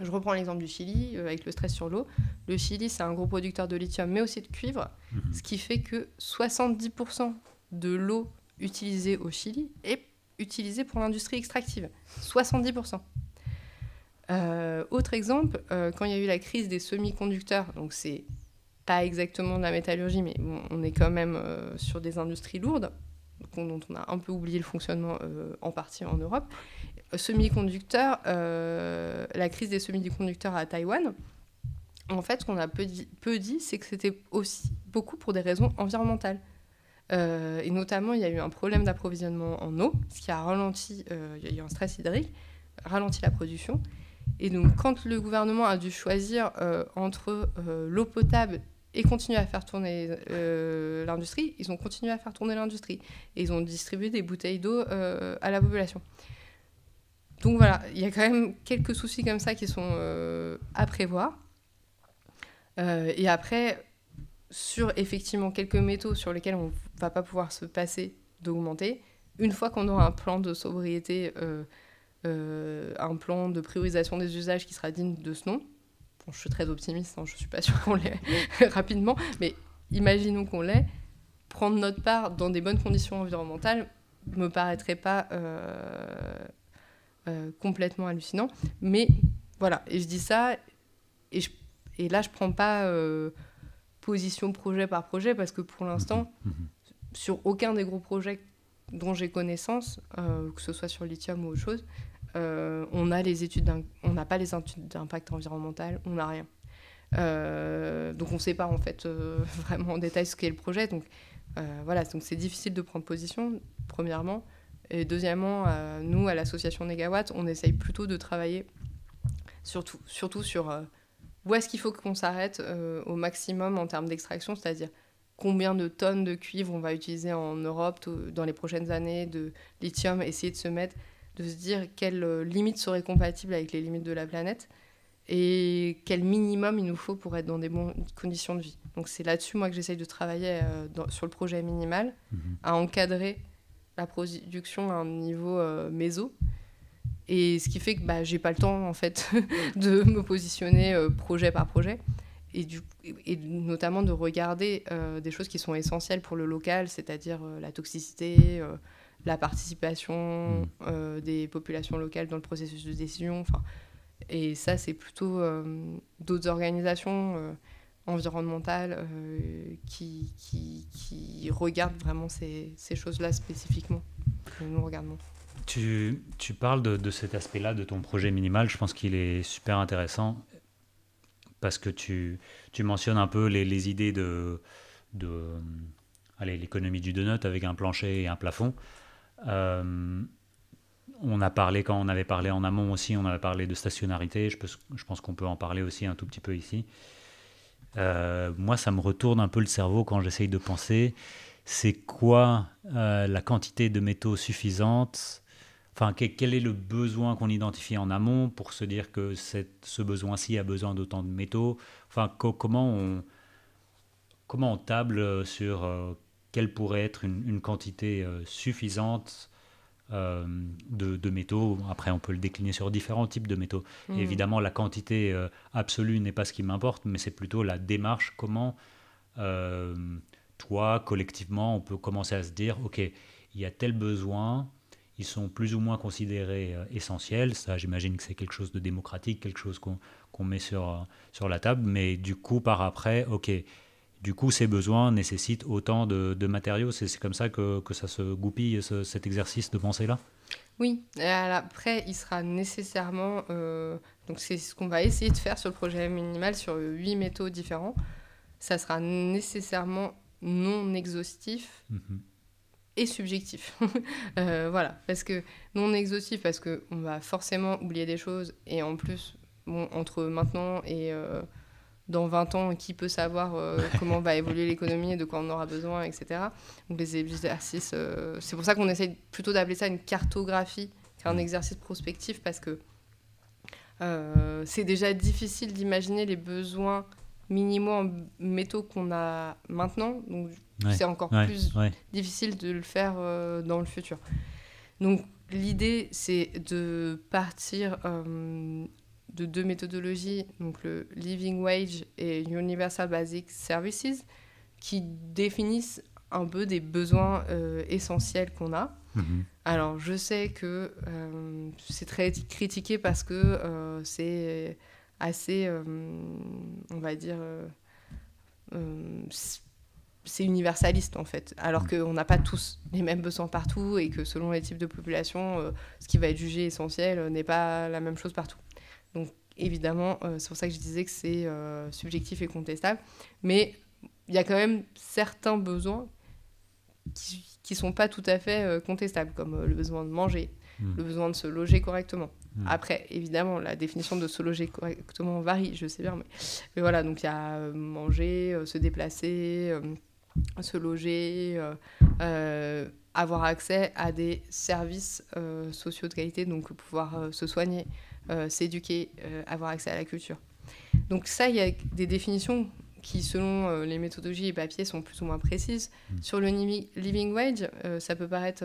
Je reprends l'exemple du Chili avec le stress sur l'eau. Le Chili, c'est un gros producteur de lithium, mais aussi de cuivre, ce qui fait que 70% de l'eau utilisée au Chili est utilisée pour l'industrie extractive. 70%. Autre exemple, quand il y a eu la crise des semi-conducteurs, donc c'est pas exactement de la métallurgie, mais bon, on est quand même sur des industries lourdes, dont on a un peu oublié le fonctionnement en partie en Europe. Semi-conducteurs, la crise des semi-conducteurs à Taïwan, en fait, ce qu'on a peu dit, c'est que c'était aussi beaucoup pour des raisons environnementales. Et notamment, il y a eu un problème d'approvisionnement en eau, ce qui a ralenti, il y a eu un stress hydrique, ralenti la production. Et donc, quand le gouvernement a dû choisir entre l'eau potable et continuer à faire tourner l'industrie, ils ont continué à faire tourner l'industrie. Et ils ont distribué des bouteilles d'eau à la population. Donc voilà, il y a quand même quelques soucis comme ça qui sont à prévoir. Et après, sur effectivement quelques métaux sur lesquels on ne va pas pouvoir se passer d'augmenter, une fois qu'on aura un plan de sobriété, un plan de priorisation des usages qui sera digne de ce nom, bon, je suis très optimiste, hein, je ne suis pas sûre qu'on l'ait rapidement, mais imaginons qu'on l'ait, prendre notre part dans des bonnes conditions environnementales ne me paraîtrait pas complètement hallucinant. Mais voilà, et je dis ça, et là je ne prends pas position projet par projet, parce que pour l'instant, sur aucun des gros projets dont j'ai connaissance, que ce soit sur le lithium ou autre chose, on n'a pas les études d'impact environnemental, on n'a rien. Donc on ne sait pas en fait vraiment en détail ce qu'est le projet. Donc voilà, donc c'est difficile de prendre position, premièrement. Et deuxièmement, nous, à l'association Négawatt, on essaye plutôt de travailler surtout sur où est-ce qu'il faut qu'on s'arrête au maximum en termes d'extraction, c'est-à-dire combien de tonnes de cuivre on va utiliser en Europe dans les prochaines années de lithium, essayer de se dire quelles limites seraient compatibles avec les limites de la planète et quel minimum il nous faut pour être dans des bonnes conditions de vie. Donc c'est là-dessus, moi, que j'essaye de travailler sur le projet minimal, à encadrer la production à un niveau méso. Et ce qui fait que bah, j'ai pas le temps, en fait, de me positionner projet par projet. Et notamment de regarder des choses qui sont essentielles pour le local, c'est-à-dire la toxicité, la participation des populations locales dans le processus de décision. Et ça, c'est plutôt d'autres organisations environnementales qui regardent vraiment ces choses-là spécifiquement, que nous regardons. Tu parles de cet aspect-là, de ton projet minimal. Je pense qu'il est super intéressant, parce que tu mentionnes un peu les idées de l'économie du donut avec un plancher et un plafond. On a parlé, quand on avait parlé en amont aussi, on avait parlé de stationnarité. Je pense qu'on peut en parler aussi un tout petit peu ici. Moi, ça me retourne un peu le cerveau quand j'essaye de penser. C'est quoi la quantité de métaux suffisante? Enfin, quel est le besoin qu'on identifie en amont pour se dire que ce besoin-ci a besoin d'autant de métaux? Enfin, comment on table sur quelle pourrait être une quantité suffisante de métaux? Après, on peut le décliner sur différents types de métaux. Et évidemment, la quantité absolue n'est pas ce qui m'importe, mais c'est plutôt la démarche. Comment, toi, collectivement, on peut commencer à se dire « Ok, il y a tel besoin ». Ils sont plus ou moins considérés essentiels. Ça, j'imagine que c'est quelque chose de démocratique, quelque chose qu'on met sur la table. Mais du coup, par après, OK, du coup, ces besoins nécessitent autant de matériaux. C'est comme ça que ça se goupille, cet exercice de pensée-là? Oui. Et après, il sera nécessairement... donc, c'est ce qu'on va essayer de faire sur le projet minimal, sur 8 métaux différents. Ça sera nécessairement non exhaustif. Et subjectif. Voilà, parce que non exhaustif, parce qu'on va forcément oublier des choses, et en plus, bon, entre maintenant et dans 20 ans, qui peut savoir comment va évoluer l'économie et de quoi on aura besoin, etc. Donc les exercices, c'est pour ça qu'on essaye plutôt d'appeler ça une cartographie qu'un exercice prospectif, parce que c'est déjà difficile d'imaginer les besoins minimaux en métaux qu'on a maintenant, donc c'est encore plus difficile de le faire dans le futur. Donc l'idée, c'est de partir de deux méthodologies, donc le Living Wage et Universal Basic Services, qui définissent un peu des besoins essentiels qu'on a. Alors, je sais que c'est très critiqué parce que c'est assez, on va dire, c'est universaliste en fait, alors qu'on n'a pas tous les mêmes besoins partout et que selon les types de population, ce qui va être jugé essentiel n'est pas la même chose partout. Donc évidemment, c'est pour ça que je disais que c'est subjectif et contestable, mais il y a quand même certains besoins qui ne sont pas tout à fait contestables, comme le besoin de manger, le besoin de se loger correctement. Après, évidemment, la définition de se loger correctement varie, je sais bien, mais voilà, donc il y a manger, se déplacer, se loger, avoir accès à des services sociaux de qualité, donc pouvoir se soigner, s'éduquer, avoir accès à la culture. Donc ça, il y a des définitions qui, selon les méthodologies et papiers, sont plus ou moins précises. Sur le living wage, ça peut paraître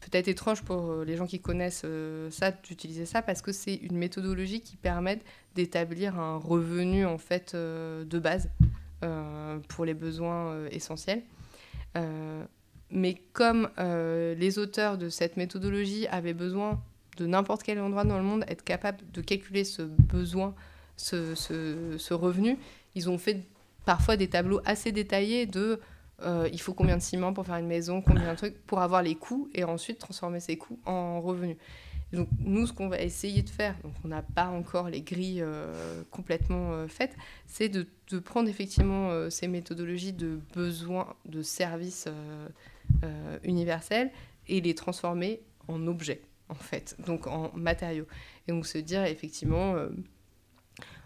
peut-être étrange pour les gens qui connaissent ça, d'utiliser ça, parce que c'est une méthodologie qui permet d'établir un revenu en fait, de base pour les besoins essentiels. Mais comme les auteurs de cette méthodologie avaient besoin de n'importe quel endroit dans le monde, être capable de calculer ce besoin, ce revenu, ils ont fait parfois des tableaux assez détaillés de il faut combien de ciment pour faire une maison, combien de trucs, pour avoir les coûts et ensuite transformer ces coûts en revenus. Et donc nous, ce qu'on va essayer de faire, donc on n'a pas encore les grilles complètement faites, c'est de prendre effectivement ces méthodologies de besoins de services universels et les transformer en objets, en fait, donc en matériaux. Et donc se dire effectivement...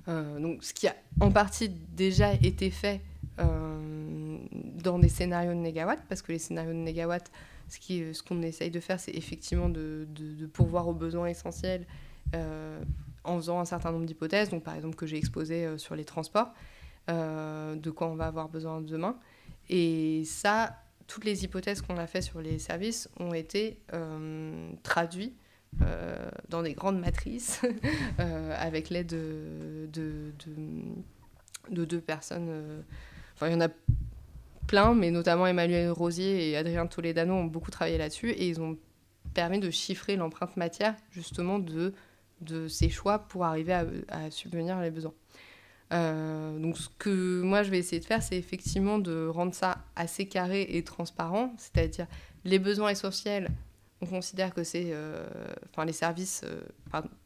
donc ce qui a en partie déjà été fait dans des scénarios de Négawatt, parce que les scénarios de Négawatt, ce qu'on essaye de faire, c'est effectivement de pourvoir aux besoins essentiels en faisant un certain nombre d'hypothèses, donc par exemple que j'ai exposé sur les transports, de quoi on va avoir besoin demain. Et ça, toutes les hypothèses qu'on a faites sur les services ont été traduites dans des grandes matrices avec l'aide de deux personnes. Enfin, il y en a plein, mais notamment Emmanuel Rosier et Adrien Toledano ont beaucoup travaillé là-dessus et ils ont permis de chiffrer l'empreinte matière justement de ces choix pour arriver à subvenir les besoins. Donc ce que moi je vais essayer de faire, c'est effectivement de rendre ça assez carré et transparent, c'est-à-dire les besoins essentiels. On considère que c'est... Enfin, les services...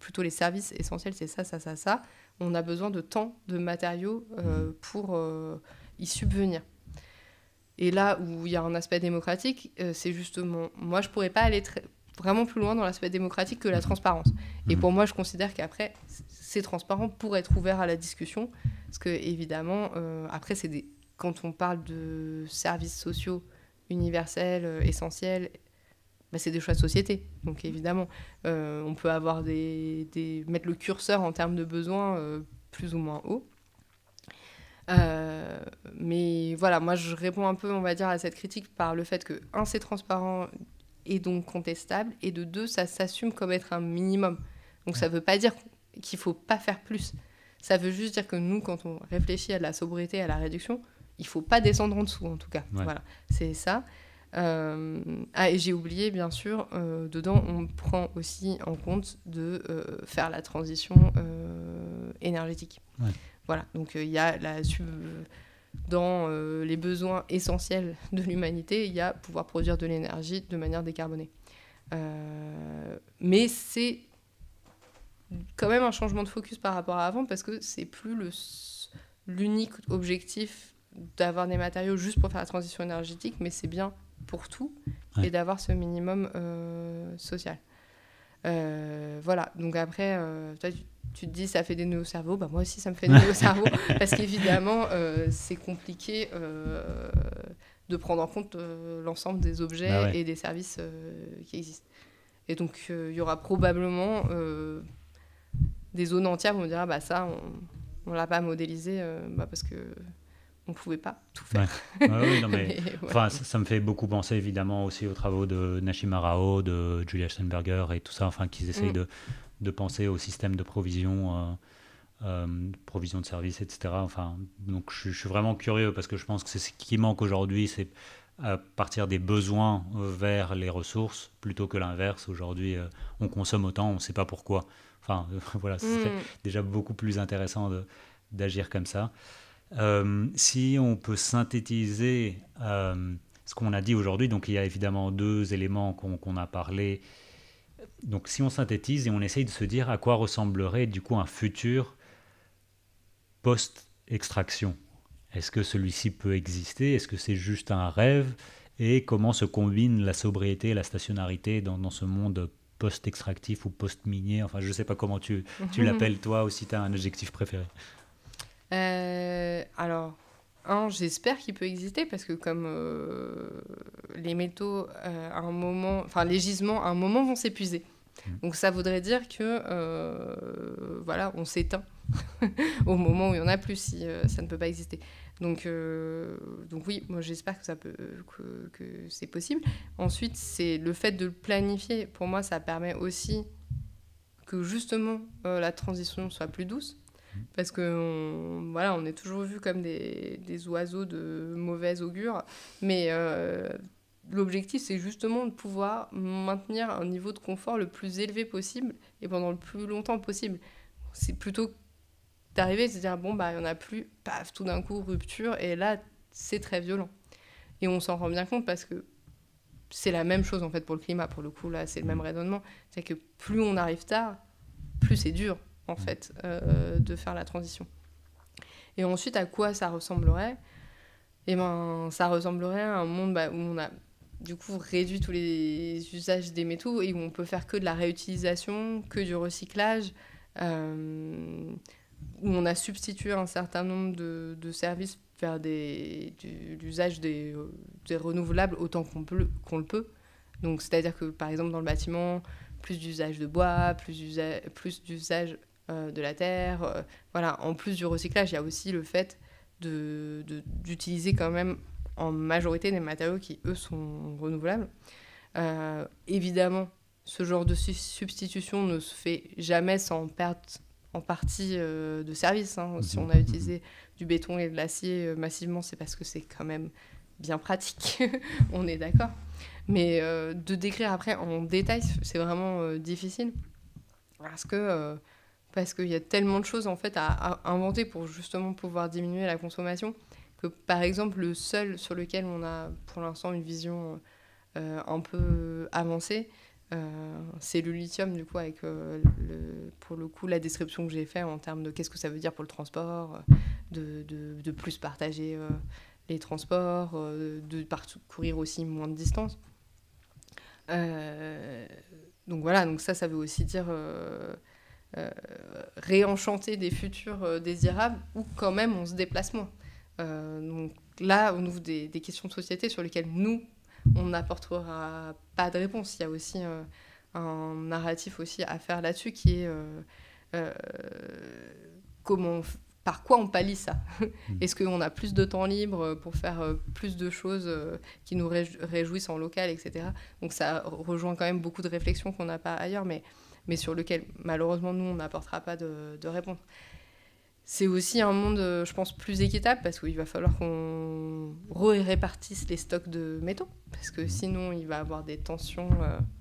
plutôt les services essentiels, c'est ça, ça, ça, ça. On a besoin de tant de matériaux pour y subvenir. Et là où il y a un aspect démocratique, c'est justement... Moi, je ne pourrais pas aller vraiment plus loin dans l'aspect démocratique que la transparence. Et pour moi, je considère qu'après, c'est transparent pour être ouvert à la discussion. Parce que, évidemment, après, c'est des... Quand on parle de services sociaux universels, essentiels... Bah, c'est des choix de société, donc évidemment, on peut avoir mettre le curseur en termes de besoins plus ou moins haut. Mais voilà, moi je réponds un peu, on va dire, à cette critique par le fait que, un, c'est transparent et donc contestable, et de deux, ça s'assume comme être un minimum. Donc ça ne veut pas dire qu'il ne faut pas faire plus. Ça veut juste dire que nous, quand on réfléchit à de la sobriété, à la réduction, il ne faut pas descendre en dessous, en tout cas. Ouais. Voilà, c'est ça. Ah, et j'ai oublié, bien sûr, dedans, on prend aussi en compte de faire la transition énergétique. Ouais. Voilà, donc il y a dans les besoins essentiels de l'humanité, il y a pouvoir produire de l'énergie de manière décarbonée. Mais c'est quand même un changement de focus par rapport à avant, parce que c'est plus l'unique objectif d'avoir des matériaux juste pour faire la transition énergétique, mais c'est bien pour tout, et d'avoir ce minimum social. Voilà, donc après, tu te dis, ça fait des nœuds au cerveau. Bah, moi aussi, ça me fait des nœuds au cerveau. Parce qu'évidemment, c'est compliqué de prendre en compte l'ensemble des objets bah ouais. et des services qui existent. Et donc, il y aura probablement des zones entières où on dira, bah, ça, on ne l'a pas modélisé bah, parce que... on ne pouvait pas tout faire. Ouais. Ah oui, non, mais, ouais. Ça me fait beaucoup penser évidemment aussi aux travaux de Nashima Rao, de Julia Steinberger et tout ça, enfin, qu'ils essayent de penser au système de provision de services, etc. Enfin, donc, je suis vraiment curieux parce que je pense que c'est ce qui manque aujourd'hui, c'est à partir des besoins vers les ressources plutôt que l'inverse. Aujourd'hui, on consomme autant, on ne sait pas pourquoi. Enfin, voilà, ce serait déjà beaucoup plus intéressant d'agir comme ça. Si on peut synthétiser ce qu'on a dit aujourd'hui, donc il y a évidemment deux éléments qu'on a parlé. Donc si on synthétise et on essaye de se dire à quoi ressemblerait du coup un futur post-extraction. Est-ce que celui-ci peut exister? Est-ce que c'est juste un rêve? Et comment se combinent la sobriété et la stationnarité dans ce monde post-extractif ou post-minier? Enfin, je ne sais pas comment tu l'appelles toi ou si tu as un adjectif préféré. Alors, j'espère qu'il peut exister parce que comme les métaux, à un moment, enfin les gisements, à un moment vont s'épuiser. Donc ça voudrait dire que, voilà, on s'éteint au moment où il n'y en a plus si ça ne peut pas exister. Donc oui, moi j'espère que ça peut, que c'est possible. Ensuite, c'est le fait de le planifier. Pour moi, ça permet aussi que justement la transition soit plus douce. Parce qu'on voilà, on est toujours vus comme des oiseaux de mauvaise augure, mais l'objectif, c'est justement de pouvoir maintenir un niveau de confort le plus élevé possible et pendant le plus longtemps possible. C'est plutôt d'arriver et de se dire, bon, bah, il n'y en a plus, paf, tout d'un coup, rupture, et là, c'est très violent. Et on s'en rend bien compte parce que c'est la même chose, en fait, pour le climat, pour le coup, là, c'est le même raisonnement. C'est que plus on arrive tard, plus c'est dur. En fait, de faire la transition. Et ensuite, à quoi ça ressemblerait? Eh ben, ça ressemblerait à un monde où on a du coup réduit tous les usages des métaux et où on peut faire que de la réutilisation, que du recyclage, où on a substitué un certain nombre de services vers l'usage des renouvelables autant qu'on le peut. Donc, c'est-à-dire que, par exemple, dans le bâtiment, plus d'usage de bois, plus d'usage de la terre. Voilà. En plus du recyclage, il y a aussi le fait d'utiliser quand même en majorité des matériaux qui, eux, sont renouvelables. Évidemment, ce genre de substitution ne se fait jamais sans perte en partie de service. Hein. Si on a utilisé du béton et de l'acier massivement, c'est parce que c'est quand même bien pratique, on est d'accord. Mais de décrire après en détail, c'est vraiment difficile parce qu'il y a tellement de choses en fait à inventer pour justement pouvoir diminuer la consommation que par exemple le seul sur lequel on a pour l'instant une vision un peu avancée, c'est le lithium du coup avec pour le coup la description que j'ai faite en termes de qu'est-ce que ça veut dire pour le transport, de plus partager les transports, de parcourir aussi moins de distance. Donc voilà, donc ça veut aussi dire réenchanter des futurs désirables où quand même on se déplace moins. Donc là, on ouvre des questions de société sur lesquelles nous, on n'apportera pas de réponse. Il y a aussi un narratif aussi à faire là-dessus qui est comment... Par quoi on pallie ça? Est-ce qu'on a plus de temps libre pour faire plus de choses qui nous réjouissent en local, etc. Donc ça rejoint quand même beaucoup de réflexions qu'on n'a pas ailleurs, mais sur lequel malheureusement, nous, on n'apportera pas de réponse. C'est aussi un monde, je pense, plus équitable, parce qu'il va falloir qu'on répartisse les stocks de métaux, parce que sinon, il va y avoir des tensions.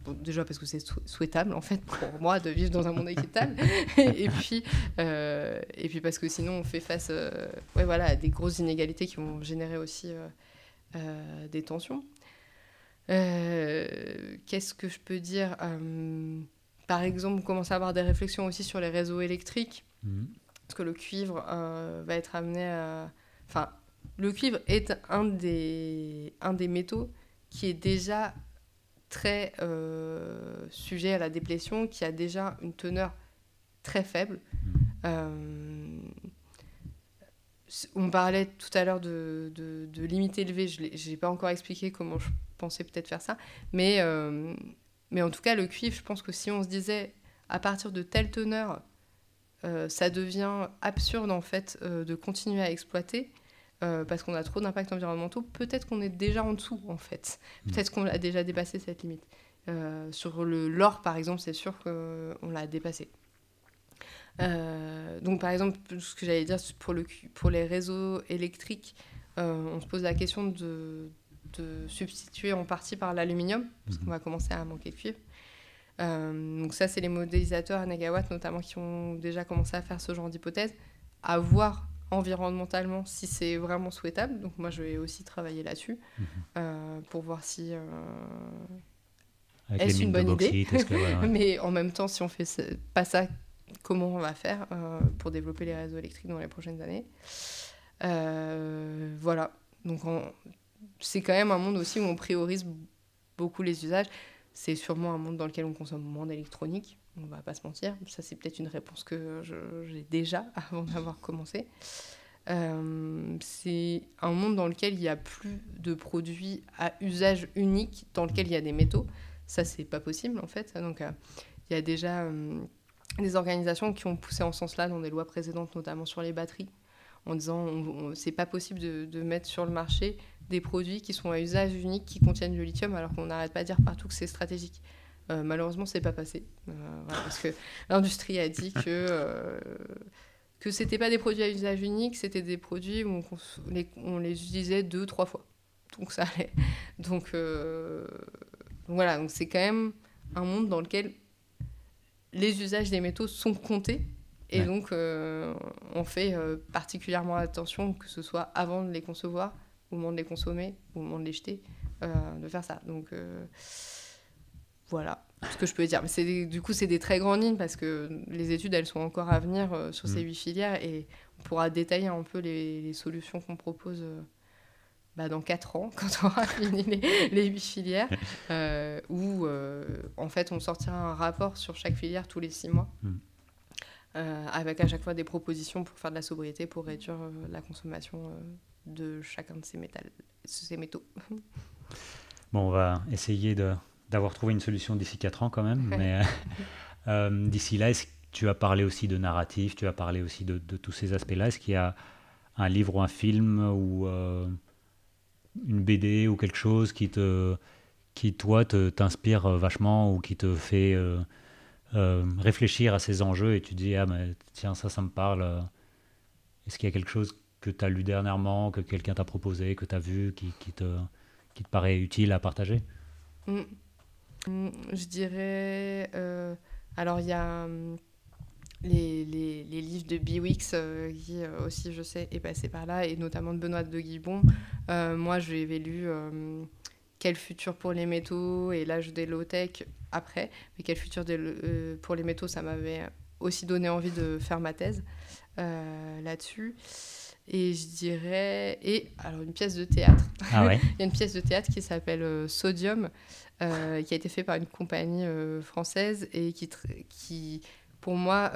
Bon, déjà, parce que c'est souhaitable, en fait, pour moi, de vivre dans un monde équitable. Et puis parce que sinon, on fait face à des grosses inégalités qui vont générer aussi des tensions. Qu'est-ce que je peux dire? Par exemple, on commence à avoir des réflexions aussi sur les réseaux électriques. Parce que le cuivre va être amené à... Enfin, le cuivre est un des métaux qui est déjà très sujet à la déplétion, qui a déjà une teneur très faible. On parlait tout à l'heure de limite élevée, je n'ai pas encore expliqué comment je pensais peut-être faire ça, mais en tout cas, le cuivre, je pense que si on se disait à partir de telle teneur, ça devient absurde en fait de continuer à exploiter, parce qu'on a trop d'impacts environnementaux, peut-être qu'on est déjà en dessous en fait, peut-être qu'on a déjà dépassé cette limite. Sur l'or par exemple, c'est sûr qu'on l'a dépassé. Donc par exemple, ce que j'allais dire pour les réseaux électriques, on se pose la question de substituer en partie par l'aluminium, parce qu'on va commencer à manquer de cuivre. Donc ça, c'est les modélisateurs à Négawatt notamment qui ont déjà commencé à faire ce genre d'hypothèse, à voir environnementalement si c'est vraiment souhaitable. Donc moi, je vais aussi travailler là-dessus pour voir si... est-ce une bonne idée? Mais en même temps, si on ne fait pas ça, comment on va faire pour développer les réseaux électriques dans les prochaines années? Voilà. Donc c'est quand même un monde aussi où on priorise beaucoup les usages. C'est sûrement un monde dans lequel on consomme moins d'électronique, on ne va pas se mentir. Ça, c'est peut-être une réponse que j'ai déjà avant d'avoir commencé. C'est un monde dans lequel il n'y a plus de produits à usage unique, dans lequel il y a des métaux. Ça, c'est pas possible, en fait. Donc, il y a déjà des organisations qui ont poussé en ce sens-là dans des lois précédentes, notamment sur les batteries, en disant « c'est pas possible de mettre sur le marché des produits qui sont à usage unique, qui contiennent du lithium, alors qu'on n'arrête pas de dire partout que c'est stratégique ». Malheureusement, c'est pas passé. Voilà, parce que l'industrie a dit que c'était pas des produits à usage unique, c'était des produits où on les utilisait 2-3 fois. Donc ça allait. Donc voilà, c'est quand même un monde dans lequel les usages des métaux sont comptés. Et donc, on fait particulièrement attention, que ce soit avant de les concevoir, au moment de les consommer, au moment de les jeter, de faire ça. Donc, voilà ce que je peux dire. Mais du coup, c'est des très grandes lignes, parce que les études, elles sont encore à venir sur ces 8 filières, et on pourra détailler un peu les solutions qu'on propose dans 4 ans, quand on aura fini les 8 filières, où, en fait, on sortira un rapport sur chaque filière tous les 6 mois. Avec à chaque fois des propositions pour faire de la sobriété, pour réduire la consommation de chacun de ces métaux. Bon, on va essayer d'avoir trouvé une solution d'ici 4 ans quand même, mais d'ici là, est-ce que tu as parlé aussi de narratif, tu as parlé aussi de tous ces aspects-là? Est-ce qu'il y a un livre ou un film ou une BD ou quelque chose qui toi, t'inspire vachement, ou qui te fait... réfléchir à ces enjeux, et tu te dis « Ah, mais tiens, ça me parle. » Est-ce qu'il y a quelque chose que tu as lu dernièrement, que quelqu'un t'a proposé, que tu as vu, qui te paraît utile à partager? Je dirais... alors, il y a les livres de Bihouix, qui aussi, je sais, est passé par là, et notamment de Benoît Bihouix. Moi, je l'avais lu... quel futur pour les métaux et l'âge des low-tech après, mais quel futur pour les métaux, ça m'avait aussi donné envie de faire ma thèse là-dessus. Et je dirais... Et alors, une pièce de théâtre. Ah ouais. Il y a une pièce de théâtre qui s'appelle Sodium, qui a été faite par une compagnie française, et qui pour moi,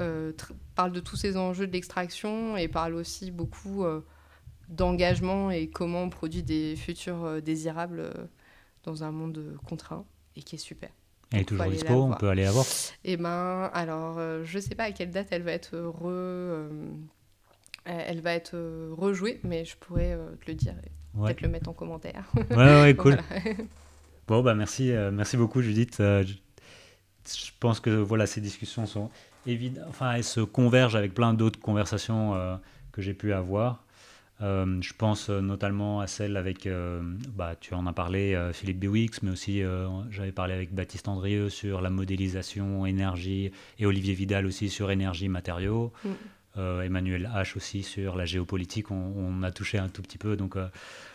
parle de tous ces enjeux de l'extraction, et parle aussi beaucoup d'engagement, et comment on produit des futurs désirables dans un monde contraint, et qui est super. Elle est toujours dispo, on peut aller la voir. Eh bien, alors, je ne sais pas à quelle date elle va être rejouée, mais je pourrais te le dire, et peut-être le mettre en commentaire. Ouais, cool. Bon, bah merci beaucoup, Judith. Je pense que voilà, ces discussions sont évidentes, enfin, elles se convergent avec plein d'autres conversations que j'ai pu avoir. Je pense notamment à celle avec, tu en as parlé, Philippe Bihouix, mais aussi j'avais parlé avec Baptiste Andrieux sur la modélisation énergie, et Olivier Vidal aussi sur énergie matériaux, Emmanuel H aussi sur la géopolitique, on a touché un tout petit peu. Donc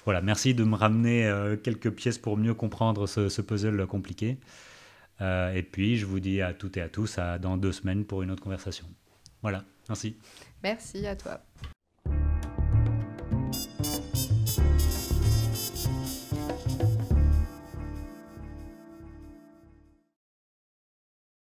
voilà, merci de me ramener quelques pièces pour mieux comprendre ce puzzle compliqué. Et puis je vous dis à toutes et à tous dans 2 semaines pour une autre conversation. Voilà, merci. Merci à toi.